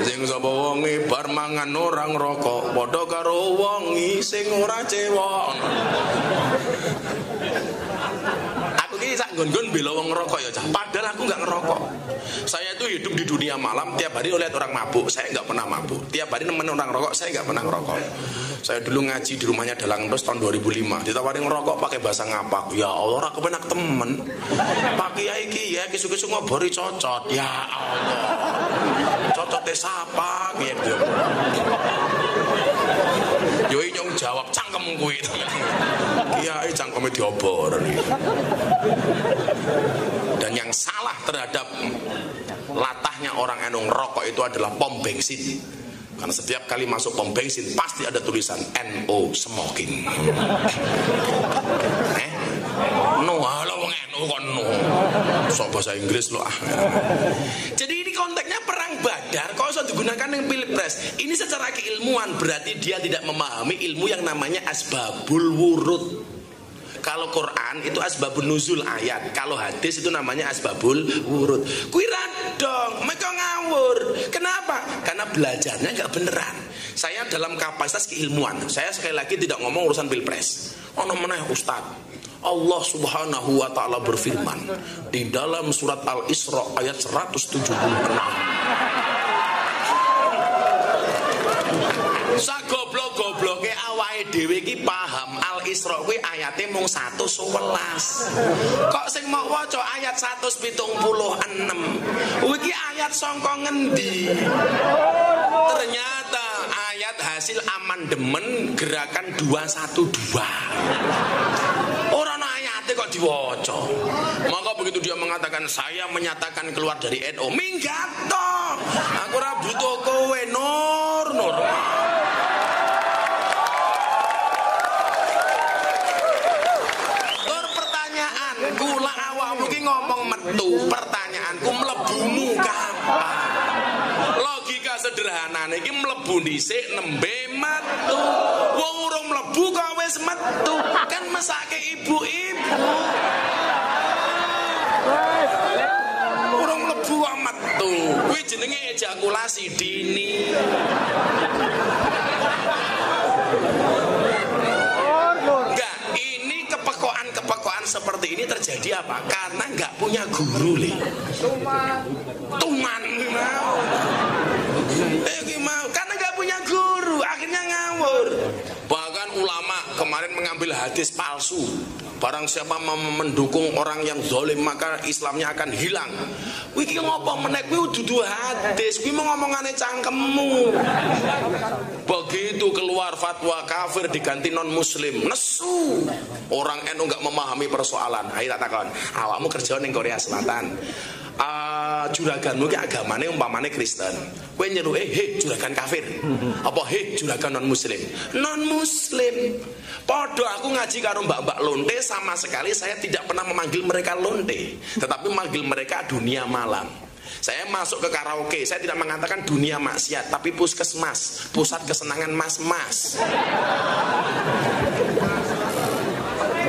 Sing sapa wonge bar mangan ora ngrokok, padha karo wong sing ora cewek. Aku ki sak nggon-nggon bela wong ngrokok ya, padahal aku nggak ngerokok. Saya itu hidup di dunia malam, tiap hari lihat orang mabuk, saya nggak pernah mabuk. Tiap hari nemenin orang rokok, saya nggak pernah ngerokok. Saya dulu ngaji di rumahnya Dalang Terus tahun dua ribu lima, ditawari ngerokok pakai bahasa ngapak. Ya Allah, aku penak temen. Pak Kiai Kiai ya, kisu-kisu ngobori cocot. Ya Allah. Cocotnya siapa? Gitu. Yoi nyong jawab cangkem kuwi. Kiai cangkeme diobor. Dan yang salah terhadap latahnya orang enung rokok itu adalah pom bensin. Karena setiap kali masuk pom bensin pasti ada tulisan N O smoking. Eh? No, ala wong N O kon no. Sok bahasa Inggris lo ah. Jadi ini konteksnya perang Badar, kok iso digunakan yang Pilpres. Ini secara keilmuan berarti dia tidak memahami ilmu yang namanya asbabul wurud. Kalau Quran itu asbabun nuzul ayat, kalau hadis itu namanya asbabul wurud. Kuwi radong, mereka ngawur. Kenapa? Karena belajarnya nggak beneran. Saya dalam kapasitas keilmuan, saya sekali lagi tidak ngomong urusan Pilpres. Ono meneh Ustaz. Allah subhanahu wa ta'ala berfirman di dalam surat Al-Isra ayat seratus tujuh puluh enam. Sagoblok-gobloke awake dhewe iki paham Al-Isra kuwi ayate mung seratus sebelas. Kok sing mau waca ayat seratus tujuh puluh enam? Kuwi iki ayat saka ngendi? Ternyata ayat hasil amandemen gerakan dua satu dua. Kok diwoco, maka begitu dia mengatakan saya menyatakan keluar dari N U, minggat toh, aku ora butuh kowe nur nur. Nur pertanyaanku lah awakmu ki ngomong metu, pertanyaanku mlebumu kapan? Logika sederhanane iki mlebu dhisik nembe metu. Wong urung mlebu kok wis metu. Kan mesake ibu-ibu. jenenge ejakulasi dini. Enggak, ini kepekoan-kepekoan seperti ini terjadi apa? Karena enggak punya guru li. Tuman, tuman. Eh gimana? Karena enggak punya guru, akhirnya ngawur. Bahkan ulama kemarin mengambil hadis palsu. Barang siapa mendukung orang yang zalim maka Islamnya akan hilang. Wiki ngopo menek kuwi dudu hadis, kuwi ngomongane cangkemmu. Begitu keluar fatwa kafir diganti non muslim, nesu. Orang N U enggak memahami persoalan. Ayo tak takon, awakmu kerja ning Korea Selatan. Uh, juraganmu ki agamane umpamane Kristen. Kowe nyeluke he juragan kafir. Apa he juragan non muslim? Non muslim. Podo aku ngaji karo mbak-mbak lonte, sama sekali saya tidak pernah memanggil mereka lonte, tetapi memanggil mereka dunia malam. Saya masuk ke karaoke, saya tidak mengatakan dunia maksiat, tapi puskesmas, pusat kesenangan mas-mas.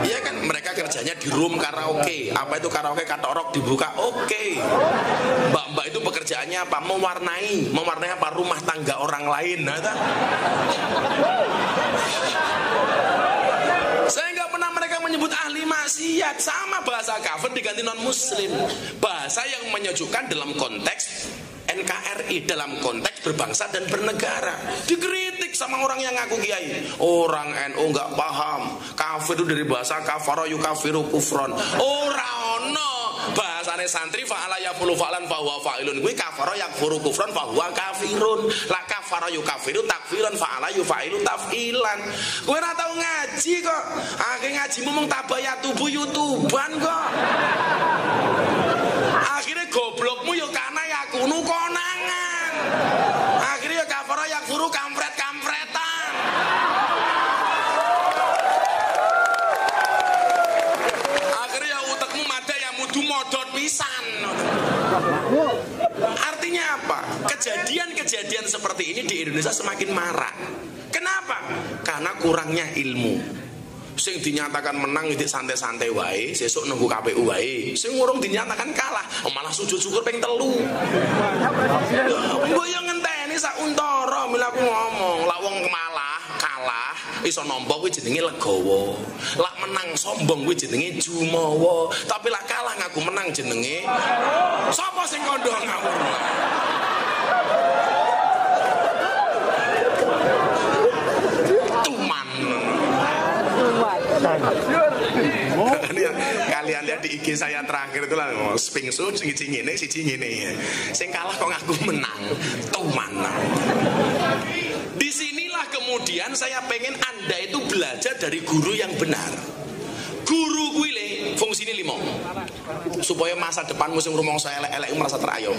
Iya kan, mereka kerjanya di room karaoke. Apa itu karaoke? Katorok dibuka, oke okay. Mbak-mbak itu pekerjaannya apa? Mewarnai, mewarnai apa? Rumah tangga orang lain. Nah, saya nggak pernah mereka menyebut ahli maksiat. Sama bahasa kafir diganti non muslim. Bahasa yang menyejukkan dalam konteks N K R I, dalam konteks berbangsa dan bernegara. Dikritik sama orang yang ngaku kiai. Orang N U nggak paham. Kafir itu dari bahasa kafara yukafiru kufron. Ora ono bahasane santri fa'ala yaqulu fa'lan fa huwa fa'ilun. Kuwi kafara yakfuru kufron fa huwa kafirun. La kafara yukafiru takfiran fa'ala yufa'ilu taf'ilan. Kowe ora tau ngaji kok. Akeh ngajimu mung tabayat tubuh YouTubean kok. Akhirnya goblokmu yo kana ya kuno konangan. Akhirnya kafara ya guru kampret-kampretan. Akhirnya ya utekmu mada ya mudu modot pisan. Artinya apa? Kejadian-kejadian seperti ini di Indonesia semakin marak. Kenapa? Karena kurangnya ilmu. Sing dinyatakan menang itu santai-santai wae, sesuk nunggu K P U wae. Sing urung dinyatakan kalah, malah sujud syukur ping telu. Mbok yo ngenteni sak untara mila aku ngomong, lak wong malah kalah iso nampa kuwi jenenge legowo. Lak menang sombong kuwi jenenge jumawa, tapi lak kalah ngaku menang jenenge sapa sing kandha ngawur. Tuman. Kalian, kalian lihat di I G saya terakhir itu lah, sping suit, sing ngene, siji ngene. Sing kalah kok ngaku menang, tuman. Disinilah kemudian saya pengen Anda itu belajar dari guru yang benar. Guru kuwi le fungsine limo. Supaya masa depan musim rumong saya elek-elek merasa terayom.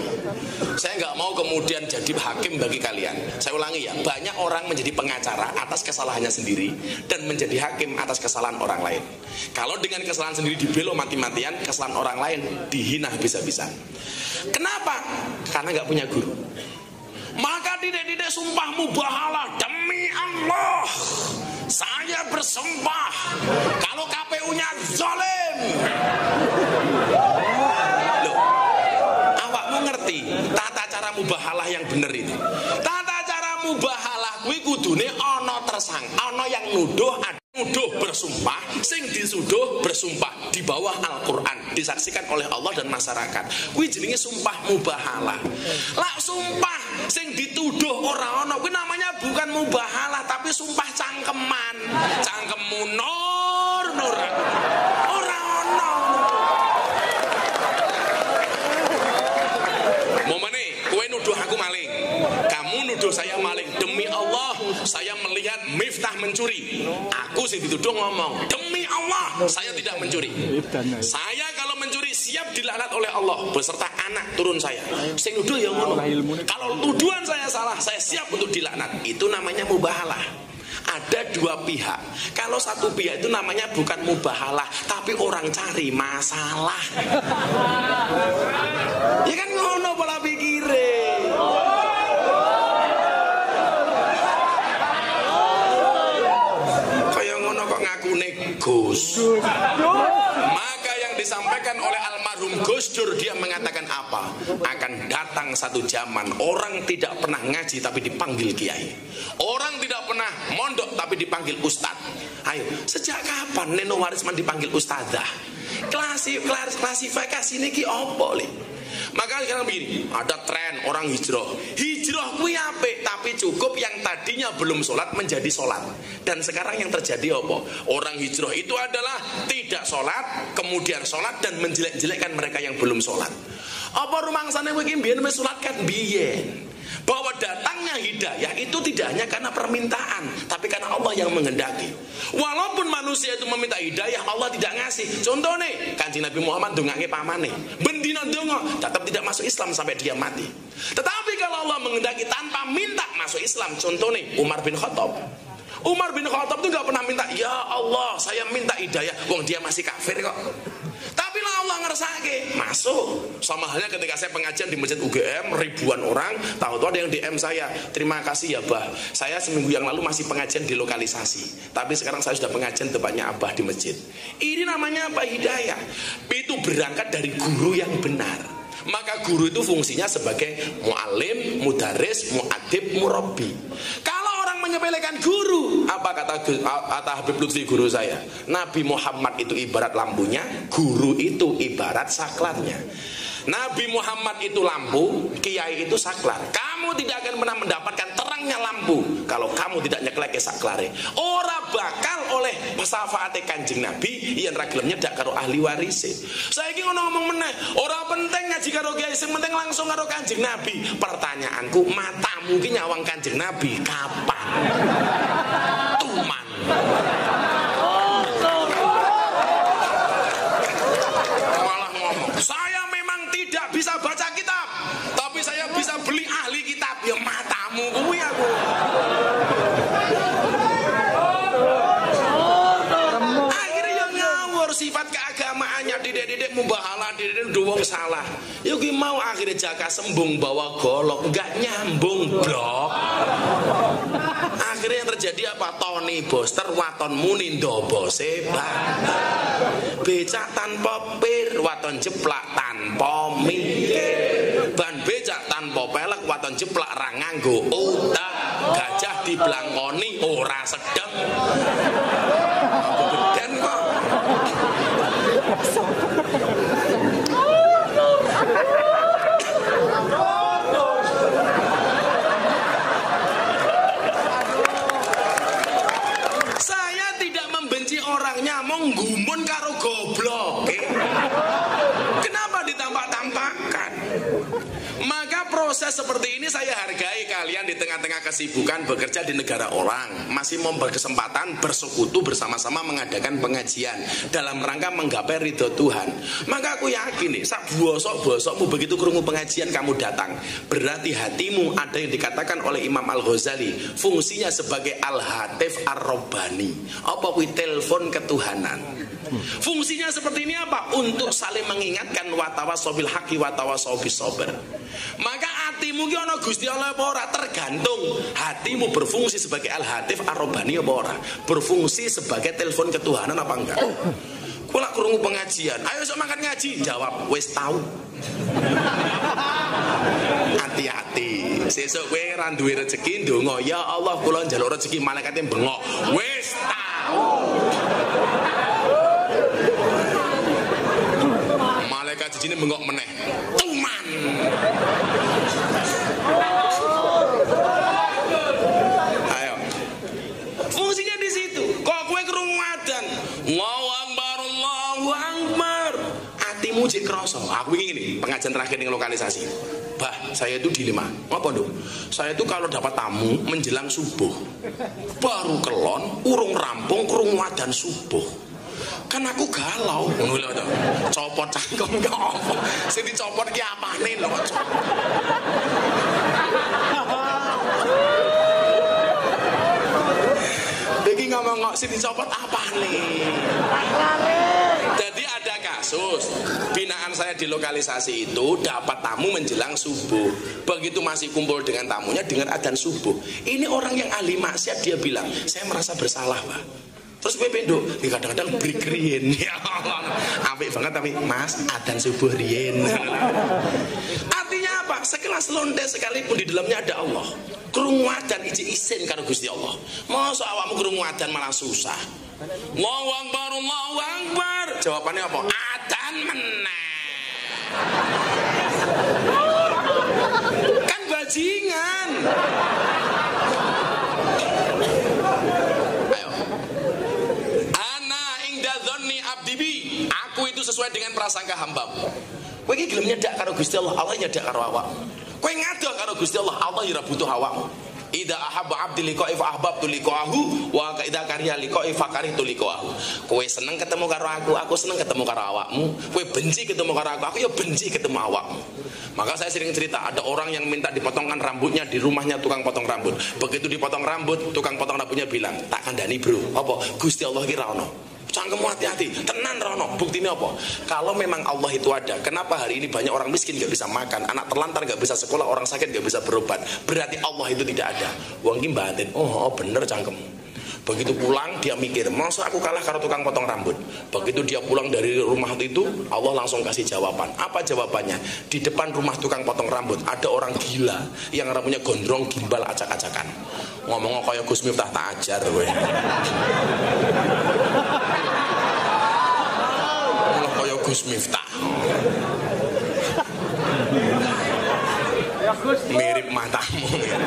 Saya nggak mau kemudian jadi hakim bagi kalian. Saya ulangi ya, banyak orang menjadi pengacara atas kesalahannya sendiri dan menjadi hakim atas kesalahan orang lain. Kalau dengan kesalahan sendiri dibelo mati-matian, kesalahan orang lain dihina habis-habisan. Kenapa? Karena nggak punya guru. Maka tidak-tidak sumpahmu bahala demi Allah. Saya bersumpah kalau K P U-nya zalim. Loh, awakmu ngerti tata cara mubahalah yang bener itu. Tata cara mubahalah kuwi kudune ana tersangka, ana yang nuduh, ada nuduh bersumpah, sing disuduh bersumpah di bawah Al-Qur'an, disaksikan oleh Allah dan masyarakat. Kuwi jenenge sumpah mubahalah. Lah sumpah sing dituduh ora ana kuwi namanya bukan mubahalah tapi sumpah cangkeman. Cangkemmu nur nur. Ora ana. Momane kowe nuduh aku maling. Kamu nuduh saya maling. Demi Allah, saya melihat Miftah mencuri. Aku sih dituduh ngomong, demi Allah, saya tidak mencuri. Saya kalau mencuri siap dilaknat oleh Allah beserta anak turun saya. Sing nuduh ya ngono. Kalau tuduhan saya salah, saya siap untuk dilaknat. Itu namanya mubahalah. Ada dua pihak. Kalau satu pihak itu namanya bukan mubahalah, tapi orang cari masalah. Ya kan ngono pola pikire. Maka yang disampaikan oleh almarhum zaman Gus Dur dia mengatakan apa? Akan datang satu zaman orang tidak pernah ngaji tapi dipanggil kiai, orang tidak pernah mondok tapi dipanggil ustadz. Ayo, sejak kapan Neno Warisman dipanggil ustadzah? Klasif, klas, klasifikasi ini apa? Maka sekarang begini, ada tren orang hijrah. Hijrah kuwi apik, tapi cukup yang tadinya belum sholat menjadi sholat. Dan sekarang yang terjadi apa? Orang hijrah itu adalah tidak sholat, kemudian sholat dan menjelek-jelekkan mereka yang belum sholat. Apa rumangsane kowe iki mbiyen wis sholat kan mbiyen? Bahwa datangnya hidayah itu tidak hanya karena permintaan, tapi karena Allah yang menghendaki. Walaupun manusia itu meminta hidayah, Allah tidak ngasih. Contoh nih, Kanjeng Nabi Muhammad dongake pamane, bendina donga, tetap tidak masuk Islam sampai dia mati. Tetapi kalau Allah menghendaki tanpa minta masuk Islam, contoh nih Umar bin Khattab. Umar bin Khattab itu nggak pernah minta, ya Allah saya minta hidayah, wong dia masih kafir kok. Tapi lah Allah ngersake masuk. Sama halnya ketika saya pengajian di masjid U G M, ribuan orang, tahu-tahu ada yang D M saya, terima kasih ya Bah, saya seminggu yang lalu masih pengajian di lokalisasi, tapi sekarang saya sudah pengajian depannya Abah di masjid. Ini namanya apa? Hidayah. Itu berangkat dari guru yang benar. Maka guru itu fungsinya sebagai mu'alim, mudaris, mu'adib, murabi. Kalau orang menyepelekan guru, apa kata, kata Habib Lutfi guru saya? Nabi Muhammad itu ibarat lampunya, guru itu ibarat saklarnya. Nabi Muhammad itu lampu, kiai itu saklar. Kamu tidak akan pernah mendapatkan terangnya lampu kalau kamu tidak nyekleke saklare. Ora bakal oleh syafaate Kanjeng Nabi yen ra gelem nyedak karo ahli warise. Saiki ngono ngomong meneh, ora penting ngaji karo kiai, sing penting langsung karo Kanjeng Nabi. Pertanyaanku, matamu ki nyawang Kanjeng Nabi kapan? Tuman. Malah ngomong, saya memang tidak bisa baca kitab, tapi saya bisa beli ahli kitab. Ya matamu kuwi aku. Sifat keagamaannya didik-didik mubahala, didik-didik duwong salah. Yo ki mau akhirnya jaka sembung bawa golok, nggak nyambung blok. Akhirnya yang terjadi apa? Tony Boster watonmu nindo bose bandel. Becak tanpa pir, waton jeplak tanpa mikir. Ban becak tanpa pelek, waton jeplak ra nganggo utak. Gajah diblangkoni ora sedeng. Dan kok saya tidak membenci orangnya, mau nggumun karo goblok. Kenapa ditampak-tampakkan? Maka proses seperti ini saya hargai. Kalian di tengah-tengah kesibukan bekerja di negara orang masih memberi kesempatan bersekutu bersama-sama mengadakan pengajian dalam rangka menggapai ridho Tuhan. Maka aku yakin nih, bosok-bosokmu begitu krungu pengajian kamu datang, berarti hatimu ada yang dikatakan oleh Imam Al Ghazali fungsinya sebagai al-hatif ar-robbani, apa kuwi telepon ketuhanan. Fungsinya seperti ini apa? Untuk saling mengingatkan, watawasau bil haqi watawasau bis sabr. Maka hatimu ki ana Gusti Allah apa ora tergantung. Hatimu berfungsi sebagai al-hatif ar-robbani apa ora? Berfungsi sebagai telepon ketuhanan apa enggak? Kula krungu pengajian, ayo sok makan ngaji, jawab wis tahu. Hati-hati. Sesuk kowe ra duwe rezeki ndonga, ya Allah kula njaluk rezeki, malaikate bengok, wis tahu. Malaikat jijine bengok meneh. Tuman. Ayo. Fungsinya di situ. Kok kowe krungu adzan, Allahu Akbar, Allahu Akbar. Atimu jek krasa. Aku ingin ini pengajian terakhir ning lokalisasi. Bah, saya itu dilema. Apa nduk? Saya itu kalau dapat tamu menjelang subuh, baru kelon, urung rampung krungu adzan subuh. Kan aku galau ngono lho, copot cangkem gak apa sing dicopot ki apane lho. Iki ngomong kok sing dicopot apane. Jadi ada kasus binaan saya di lokalisasi itu dapat tamu menjelang subuh. Begitu masih kumpul dengan tamunya dengar adzan subuh. Ini orang yang ahli maksiat dia bilang, "Saya merasa bersalah, Pak." Terus gue pinduk, kadang-kadang beli rien, ya Allah, apik banget tapi mas, adzan subuh rien. Artinya apa? Sekelas lonte sekalipun di dalamnya ada Allah. Krungu adzan iji isin karo Gusti Allah. Masa awakmu krungu adzan malah susah. Allahu Akbar, Allahu Akbar. Jawabannya apa? Adzan meneh. Kan bajingan. Sesuai dengan prasangka hambamu. Kowe iki gelem nyedak karo Gusti Allah, Allah nyedak karo awakmu. Kowe ngadoh karo Gusti Allah, Allah ora butuh awakmu. Idza ahabba abdi liqa'i fa ahbabtu liqa'ahu wa idza kariha liqa'i fa karihtu liqa'ahu. Kowe seneng ketemu karo aku, aku seneng ketemu karo awakmu. Kowe benci ketemu karo aku, aku ya benci ketemu awakmu. Maka saya sering cerita ada orang yang minta dipotongkan rambutnya di rumahnya tukang potong rambut. Begitu dipotong rambut, tukang potong rambutnya bilang, "Tak kandhani, Bro." Apa? Gusti Allah ki ra ono. Cangkemmu hati-hati, tenan rono. Buktinya apa? Kalau memang Allah itu ada, kenapa hari ini banyak orang miskin gak bisa makan, anak terlantar gak bisa sekolah, orang sakit gak bisa berobat? Berarti Allah itu tidak ada. Wong ki mbahatin, oh, oh bener cangkemmu. Begitu pulang dia mikir, masa aku kalah karo tukang potong rambut. Begitu dia pulang dari rumah itu, Allah langsung kasih jawaban. Apa jawabannya? Di depan rumah tukang potong rambut ada orang gila yang rambutnya gondrong, gimbal, acak-acakan. Ngomong kaya Gus Miftah, tak ajar we. Kaya Gus Miftah mirip matamu ya.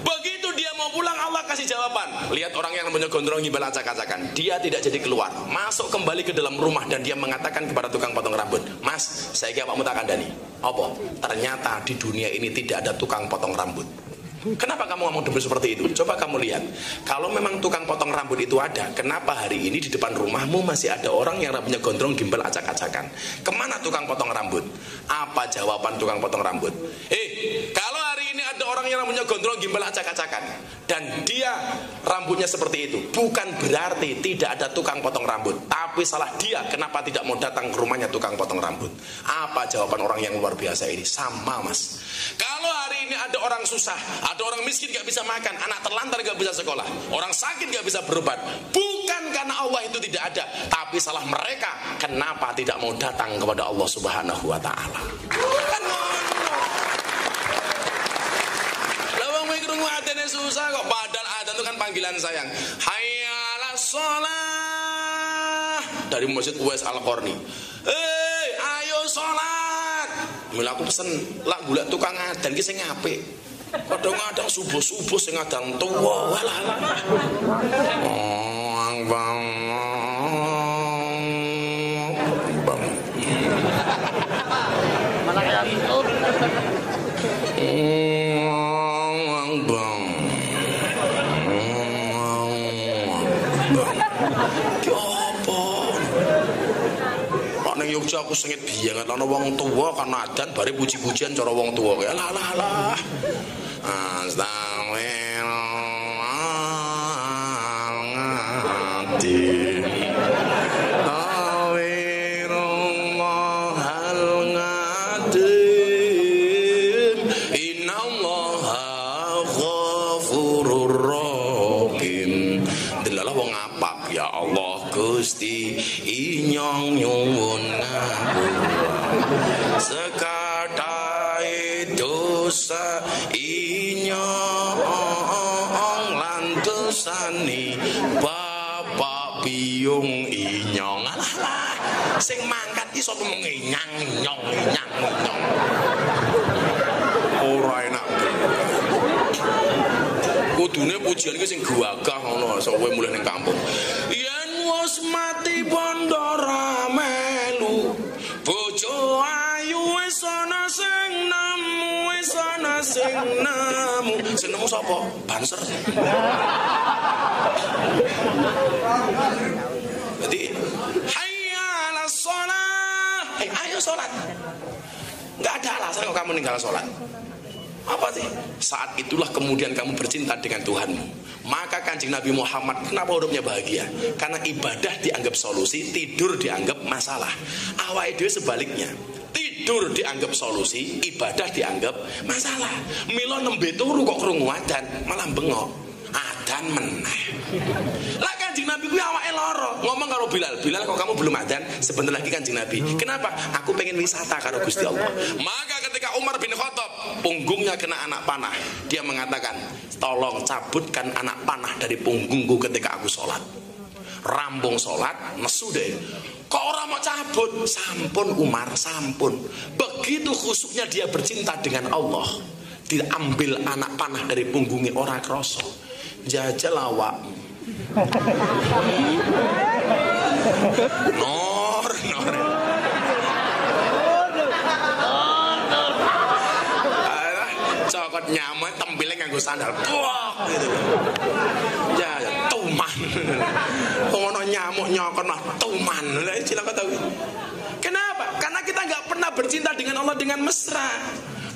Begitu dia mau pulang Allah kasih jawaban. Lihat orang yang namanya gondrong gimbal acak-acakan, dia tidak jadi keluar, masuk kembali ke dalam rumah dan dia mengatakan kepada tukang potong rambut, mas saya kira Pak Mutakandani apa? Ternyata di dunia ini tidak ada tukang potong rambut. Kenapa kamu ngomong demi seperti itu? Coba kamu lihat, kalau memang tukang potong rambut itu ada, kenapa hari ini di depan rumahmu masih ada orang yang rambutnya gondrong, gimbal, acak-acakan? Kemana tukang potong rambut? Apa jawaban tukang potong rambut? Eh, kalau hari ini ada orang yang rambutnya gondrong, gimbal, acak-acakan dan dia rambutnya seperti itu, bukan berarti tidak ada tukang potong rambut, tapi salah dia kenapa tidak mau datang ke rumahnya tukang potong rambut. Apa jawaban orang yang luar biasa ini? Sama mas. Kalau hari ini ada orang susah, ada orang miskin gak bisa makan, anak terlantar gak bisa sekolah, orang sakit gak bisa berobat, bukan karena Allah itu tidak ada, tapi salah mereka kenapa tidak mau datang kepada Allah Subhanahu wa ta'ala. Susah kok, padahal adzan itu kan panggilan sayang. Hayya 'alas shalah dari Masjid Uwais Al-Qarni. Hei, ayo salat. Mula aku pesen lak golek tukang adzan ki sing apik. Kadang-kadang subuh-subuh sing adzan tuwa walah. Oh, angbang. Bang. Malah ya tutup. Jogja aku sengit biangat ana wong tuwa karena adan bare puji-pujian cara wong tuwa kaya lah lah lah sing mangkat iso ngomong nyang nyong nyang nyong ora enak kudune pujian iki sing gagah ngono iso kowe mulih ning kampung yen wis mati pandhara melu bojo ayu wis ana sing nemu wis ana sing nemu jenengmu sapa banser. Jadi ayo sholat, nggak ada alasan kalau kamu ninggal sholat. Apa sih? Saat itulah kemudian kamu bercinta dengan Tuhanmu. Maka Kanjeng Nabi Muhammad kenapa hidupnya bahagia? Karena ibadah dianggap solusi, tidur dianggap masalah. Awake dhewe sebaliknya. Tidur tidur dianggap solusi, ibadah dianggap masalah. Mila nembe turu kok krungu adzan, malah bengok. Adzan meneh. Lah Kanjeng Nabi kuwi awake lara, ngomong karo Bilal, "Bilal kok kamu belum adzan?" Sebentar lagi Kanjeng Nabi. Kenapa? Aku pengen wisata karo Gusti Allah. Maka ketika Umar bin Khattab punggungnya kena anak panah, dia mengatakan, "Tolong cabutkan anak panah dari punggungku ketika aku sholat." Rambung sholat, nesu deh. Kok orang mau cabut? Sampun Umar, sampun. Begitu khusuknya dia bercinta dengan Allah, diambil anak panah dari punggungnya orang kroso. Jajal awak. Nor, nor. Cokot nyaman, tembilnya nganggo sandal. Tuak, gitu. Jajal. Tuman, ono nyamuk nyokon lah tuman, kenapa? Karena kita nggak pernah bercinta dengan Allah dengan mesra.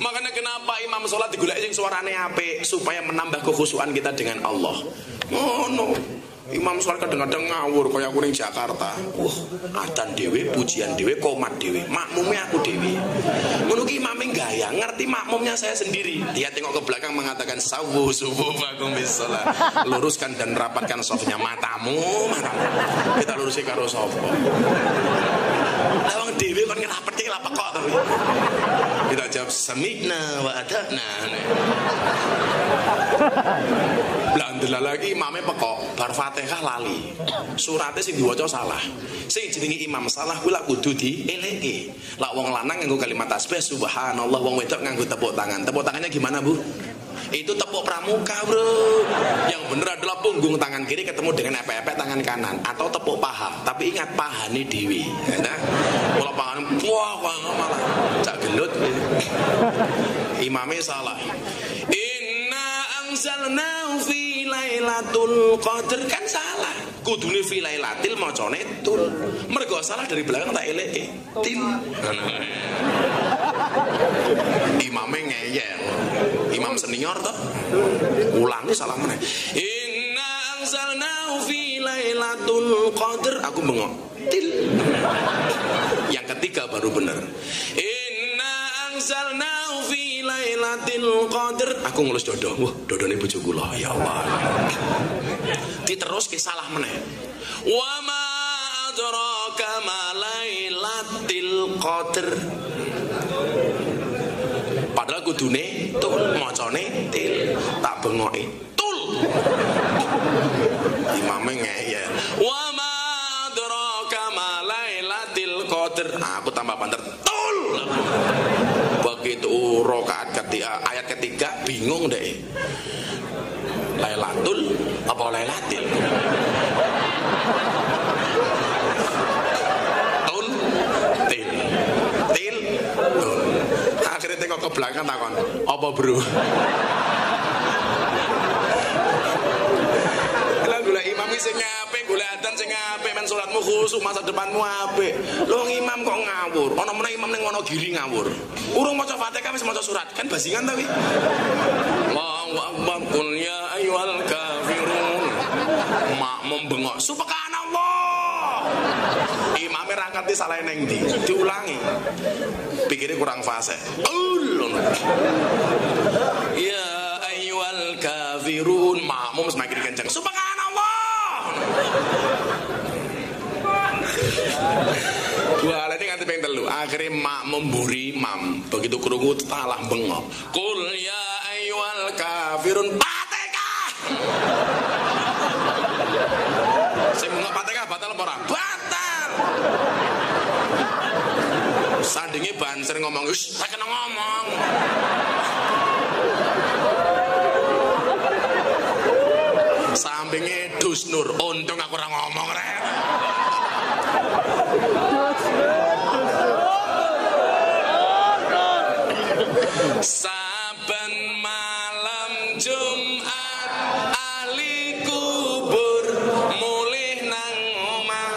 Makanya kenapa imam sholat digulai suarane apik supaya menambah kekhusyuan kita dengan Allah. Oh no, imam sholat kadang-kadang ngawur kaya kuning Jakarta. Wah, adzan dewe, pujian dewe, komat dewe, makmumnya aku dewe. Menuki imamnya gaya, ngerti makmumnya saya sendiri. Dia tengok ke belakang mengatakan sawu subuh bagum bisalah. Luruskan dan rapatkan softnya matamu, matamu. Kita lurusi karo softnya. Awang dewe kan ngerapati lah pekok tapi. Kita jawab semikna wa adana. Blandelah lagi imamnya pekok, bar Fatihah lali. Surate sing diwaca salah. Sing jenenge imam salah kuwi lak kudu dieleki. Lak wong lanang nganggo kalimat tasbih subhanallah, wong wedok nganggo tepuk tangan. Tepuk tangannya gimana, Bu? Itu tepuk pramuka, Bro. Yang bener adalah punggung tangan kiri ketemu dengan epek-epek tangan kanan atau tepuk paha. Tapi ingat pahane dewi. Nah, kalau pahane wah malah cak gelut. Imame salah. Inna anzalna fi lailatul qadr kan salah. Kudune fi lailatil macane tul. Mergo salah dari belakang tak eleke. Til. Imame ngeyel. Imam senior toh ulangi salah meneh. Inna anzalna fi lailatul qadr. Aku bengok. Til. Yang ketiga baru bener. Inna anzalna fi lailatul qadr. Aku ngelus dodo. Wah, dodone bojo kula. Ya Allah. Diteruske salah meneh. Wa ma adraka ma lailatul qadr. Padahal kudune tul, macane til, tak bengoki tul. Imame ngeyel. Wa ma adraka ma lailatul qadr. Aku tambah banter tul. Begitu rakaat ketiga, ayat ketiga bingung deh. Lailatul apa lailatil? Tul til. Til tul. Akhirnya tengok ke belakang takon, apa bro? Lah gula imam sing apik, gula adzan sing apik, men salatmu khusyuk, masa depanmu apik. Loh imam kok ngawur? Ana meneh imam ning ngono giri ngawur. Urung maca Fatihah wis maca surat, kan basingan ta kuwi. Allahu akbar qul ya ayyuhal kafirun. Makmum bengok, subhanallah. Imam ra ngerti salah nang ndi, diulangi. Pikirnya kurang fase. Ya ayyuhal kafirun, makmum semakin kencang. Subhanallah. Dua hal ini nganti pengen telu. Akhirnya makmum buri imam. Begitu kerungu talah bengok. Qul ya ayyuhal kafirun. Pateka. Saya bengok pateka batal apa? Batal. Sandingi banser ngomong, "Ush, tak kena ngomong." Sampinge Dus Nur, untung aku ora ngomong rek. Saben malam Jumat ahli kubur mulih nang omah.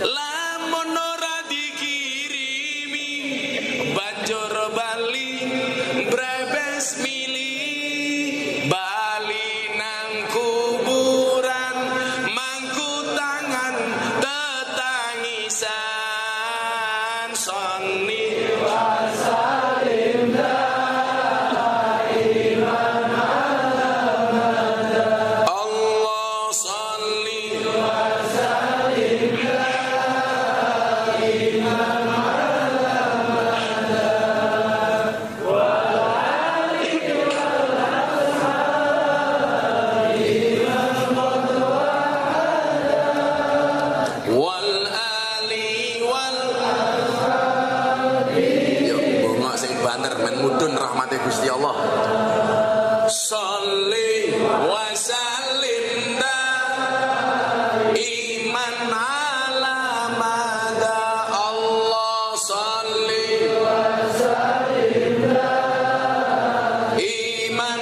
Lamun ora dikirimi banjur bali brebes mili bali mudun rahmati Gusti Allah. Sholli wa sallim da iman ala mada Allah. Sholli wa sallim da iman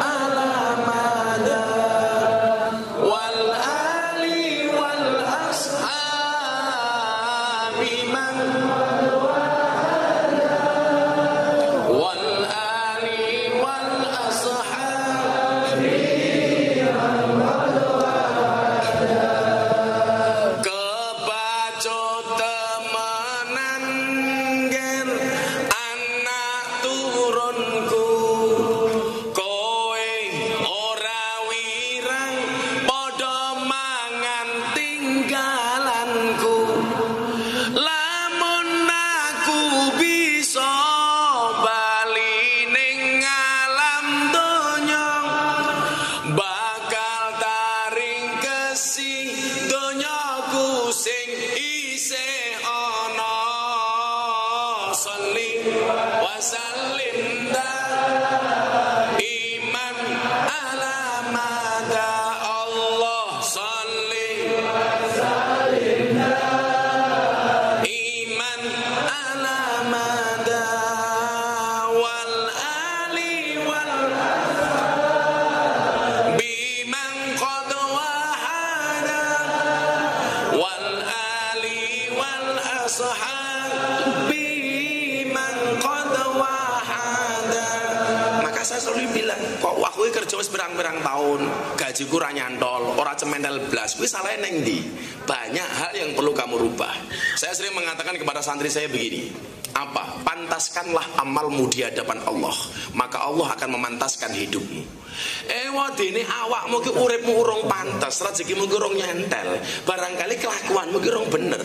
ala mada wal ali wal ashabi man berang-berang tahun gajiku ra nyantol, ora cementel blas, kuwi salahe neng ndi? Banyak hal yang perlu kamu rubah. Saya sering mengatakan kepada santri saya begini, apa? Pantaskanlah amalmu di hadapan Allah, maka Allah akan memantaskan hidupmu. Ewa dene awakmu ki uripmu urung pantas, rezekimu ki urung nyentel, barangkali kelakuanmu ki urung bener.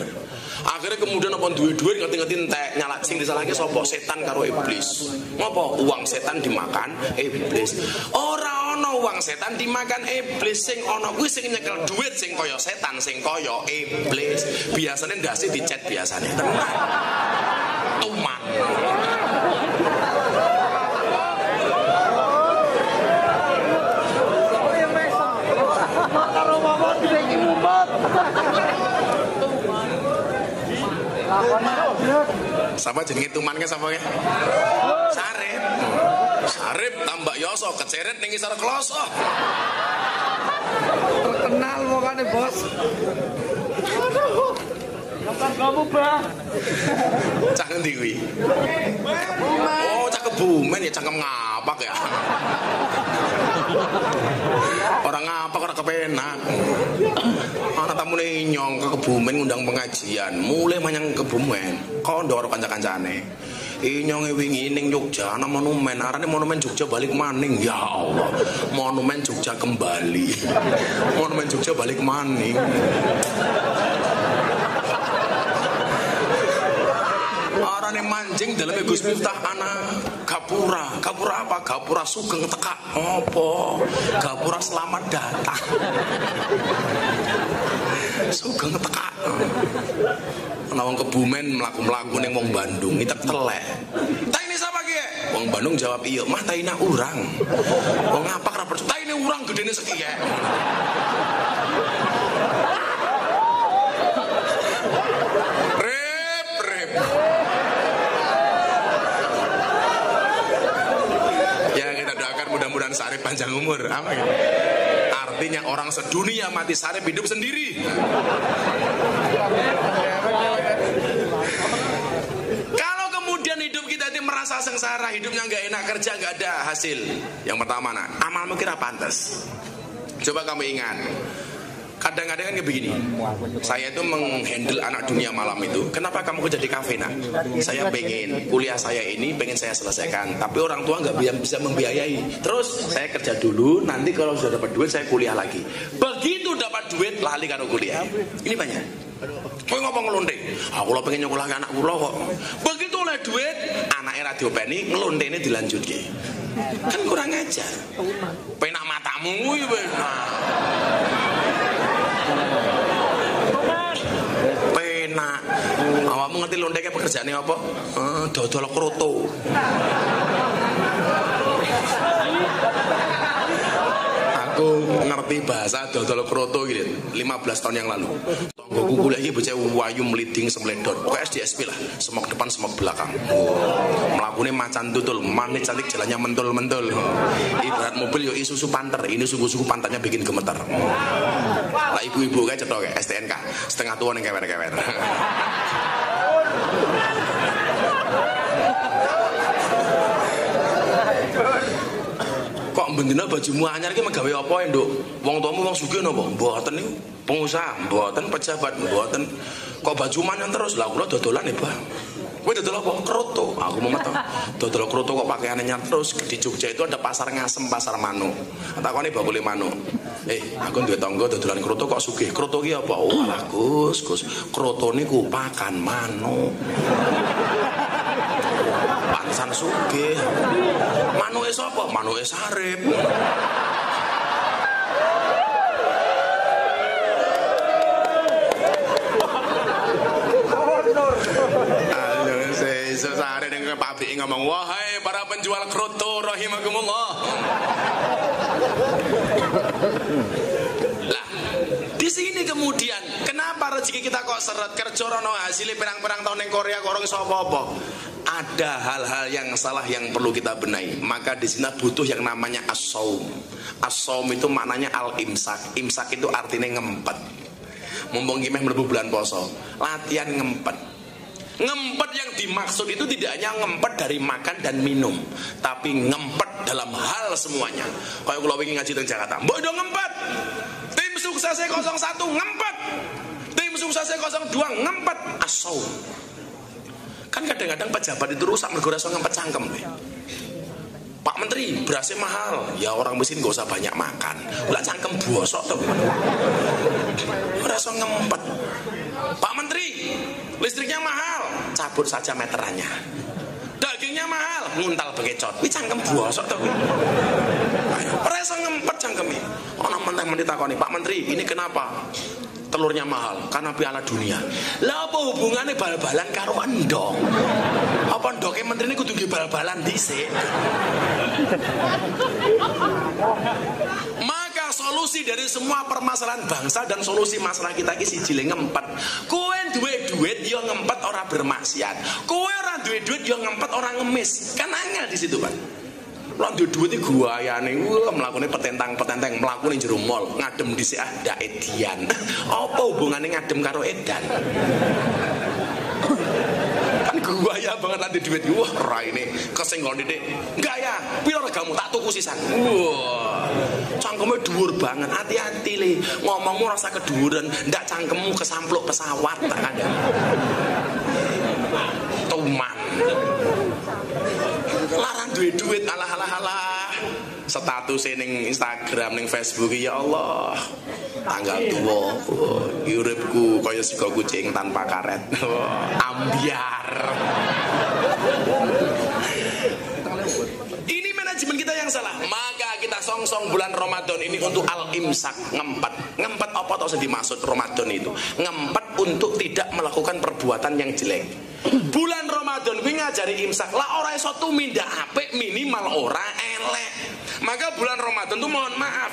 Akhirnya kemudian apa duit-duit ngerti-ngerti entek nyala sing disalahke sapa? Setan karo iblis. Ngopo uang setan dimakan iblis? Ora uang setan dimakan iblis, sing ono kuwi sing nyekel duit sing koyo setan, sing koyo iblis. Biasanya ndase dicet biasanya. Tenan. Tuman. Sapa jenenge tumanke sapa ke? Sarip. Sarip tambah yoso keceret ning isor kloso. Terkenal mokane, Bos. Kapan kamu, Bah? Cak ngendi kuwi? Oh, cak kebumen ya, cangkem ngapak ya. Orang ngapak ora kepenak. Ana tamune nyong ke Kebumen ngundang pengajian, mulai menyang Kebumen. Kondor kanca-kancane. Inyonge wingi ning Jogja ana monumen, arane monumen Jogja balik maning. Ya Allah, monumen Jogja kembali. Monumen Jogja balik maning. Arane manjing daleme Gus Miftah ana gapura. Gapura apa? Gapura sugeng tekak. Opo? Gapura selamat datang. Sugeng tekak. Nawang Kebumen melaku-melaku neng wong Bandung kita telek. Taini siapa kia? Wong Bandung jawab iya, mah taina urang. Wong apa kerap taina urang gede nih sekian. Rep rep. Ya kita doakan mudah-mudahan Sarip panjang umur. Amin. Artinya orang sedunia mati Sarip hidup sendiri. Kalau kemudian hidup kita ini merasa sengsara, hidupnya nggak enak, kerja nggak ada hasil. Yang pertama, nah, amalmu kira pantas. Coba kamu ingat, kadang-kadang kan begini, saya itu menghandle anak dunia malam itu. Kenapa kamu kerja di kafe, nak? Saya pengen kuliah saya ini pengen saya selesaikan, tapi orang tua nggak bisa membiayai. Terus saya kerja dulu, nanti kalau sudah dapat duit saya kuliah lagi. Begitu dapat duit lali karo kuliah. Ini banyak. Kowe ngomong ngelonte, aku lo pengen nyokolahke anak kula kok. Begitu oleh duit, anake ra diopeni, ngelontene dilanjutke. Kan kurang ajar. Penak matamu kuwi penak. Penak. Awakmu ngerti londeke pekerjaane apa? Eh, dodol kroto. Aku ngerti bahasa dodol kroto gitu lima belas tahun yang lalu. Tonggoku kuliah iki bocah wayu mliding semledot. Pokoke S D S P lah, semok depan semok belakang. Melakune macan tutul, manis cantik jalannya mentul-mentul. Ibarat mobil yo Isuzu Panther, ini sungguh-sungguh pantatnya bikin gemeter. Lah ibu-ibu kae cetok S T N K, setengah tuwa ning kewer-kewer. Kok bendina bajumu anyar iki megawe apa, Nduk? Wong tuamu wong sugih napa? Mboten niku. Pengusaha mboten, pejabat mboten. Kok baju manyan terus? Lah kula dodolan e, Bah. Kowe dodol apa? Kroto. Aku memet. Dodol kroto kok pakaiane anyar terus. Di Jogja itu ada pasar Ngasem, pasar Manuk. Takone bakule Manuk. Eh, aku duwe tangga dodolan kroto kok sugih. Kroto ki apa? Oh, alah Gus, Gus. Kroto niku pakan manuk. Pansan sugih. Manuke sapa? Manuke Sarip. Sesare dengan pabrik ngomong, wahai para penjual kroto rahimakumullah. Lah, di sini kemudian kenapa rezeki kita kok seret kerja rono hasilnya perang-perang tahun yang Korea korong sopo-opo? Ada hal-hal yang salah yang perlu kita benahi. Maka di sini butuh yang namanya as-saum. As-saum itu maknanya al-imsak. Imsak itu artinya ngempet. Mumpung kimeh mlebu bulan poso, latihan ngempet. Ngempet yang dimaksud itu tidak hanya ngempet dari makan dan minum, tapi ngempet dalam hal semuanya. Kayak kula wingi ngaji teng Jakarta, mbok do ngempet. Tim suksesnya nol satu ngempet. Tim suksesnya nol dua ngempet. Asau. Kan kadang-kadang pejabat itu rusak mergo rasa ngempet cangkem. Pak Menteri, berasnya mahal. Ya orang mesin gak usah banyak makan. Ulah cangkem bosok to. Rasa ngempet. Pak Menteri, listriknya mahal, cabut saja meterannya. Dagingnya mahal, nguntal bekecot. Ini cangkem bosok tuh. Rasa ngempet cangkemnya. Orang mentah-mentah takoni, Pak Menteri, ini kenapa telurnya mahal? Karena Piala Dunia. Lah apa hubungannya bal-balan karo endong? Apa endongnya Menteri ini kudu bal-balan dhisik? Solusi dari semua permasalahan bangsa dan solusi masalah kita iki siji ngempet. Kowe duwe duit yo ngempet ora bermaksiat. Kowe ora duwe duit yo ngempet ora ngemis. Kan angel di situ, Pak. Lah duwe duit iki guayane mlakune petentang-petenteng mlakune jero mall, ngadem dhisik ah ndak edian. Apa hubungane ngadem karo edan? Kan guaya banget nanti duit gua raine kesenggol didik. Enggak ya, piro regamu tak tuku sisan. Wah. Cangkemmu dhuwur banget, hati-hati le. Ngomongmu rasa keduren, ndak cangkemmu kesampluk pesawat tak ada. Tuman. Larang duit-duit alah-alah-alah. Statusnya ning Instagram, ning Facebook, ya Allah. Tanggal tuwa, oh, uripku kaya sego kucing tanpa karet. Oh, ambiar. Ini manajemen kita yang salah. Maka kita songsong bulan Ramadan ini untuk al-imsak, ngempet. Ngempet apa tau sing dimaksud Ramadan itu? Ngempet untuk tidak melakukan perbuatan yang jelek. Bulan Ramadan kuwi ngajari imsak. Lah ora iso tumindak apik minimal ora elek. Maka bulan Ramadan itu mohon maaf.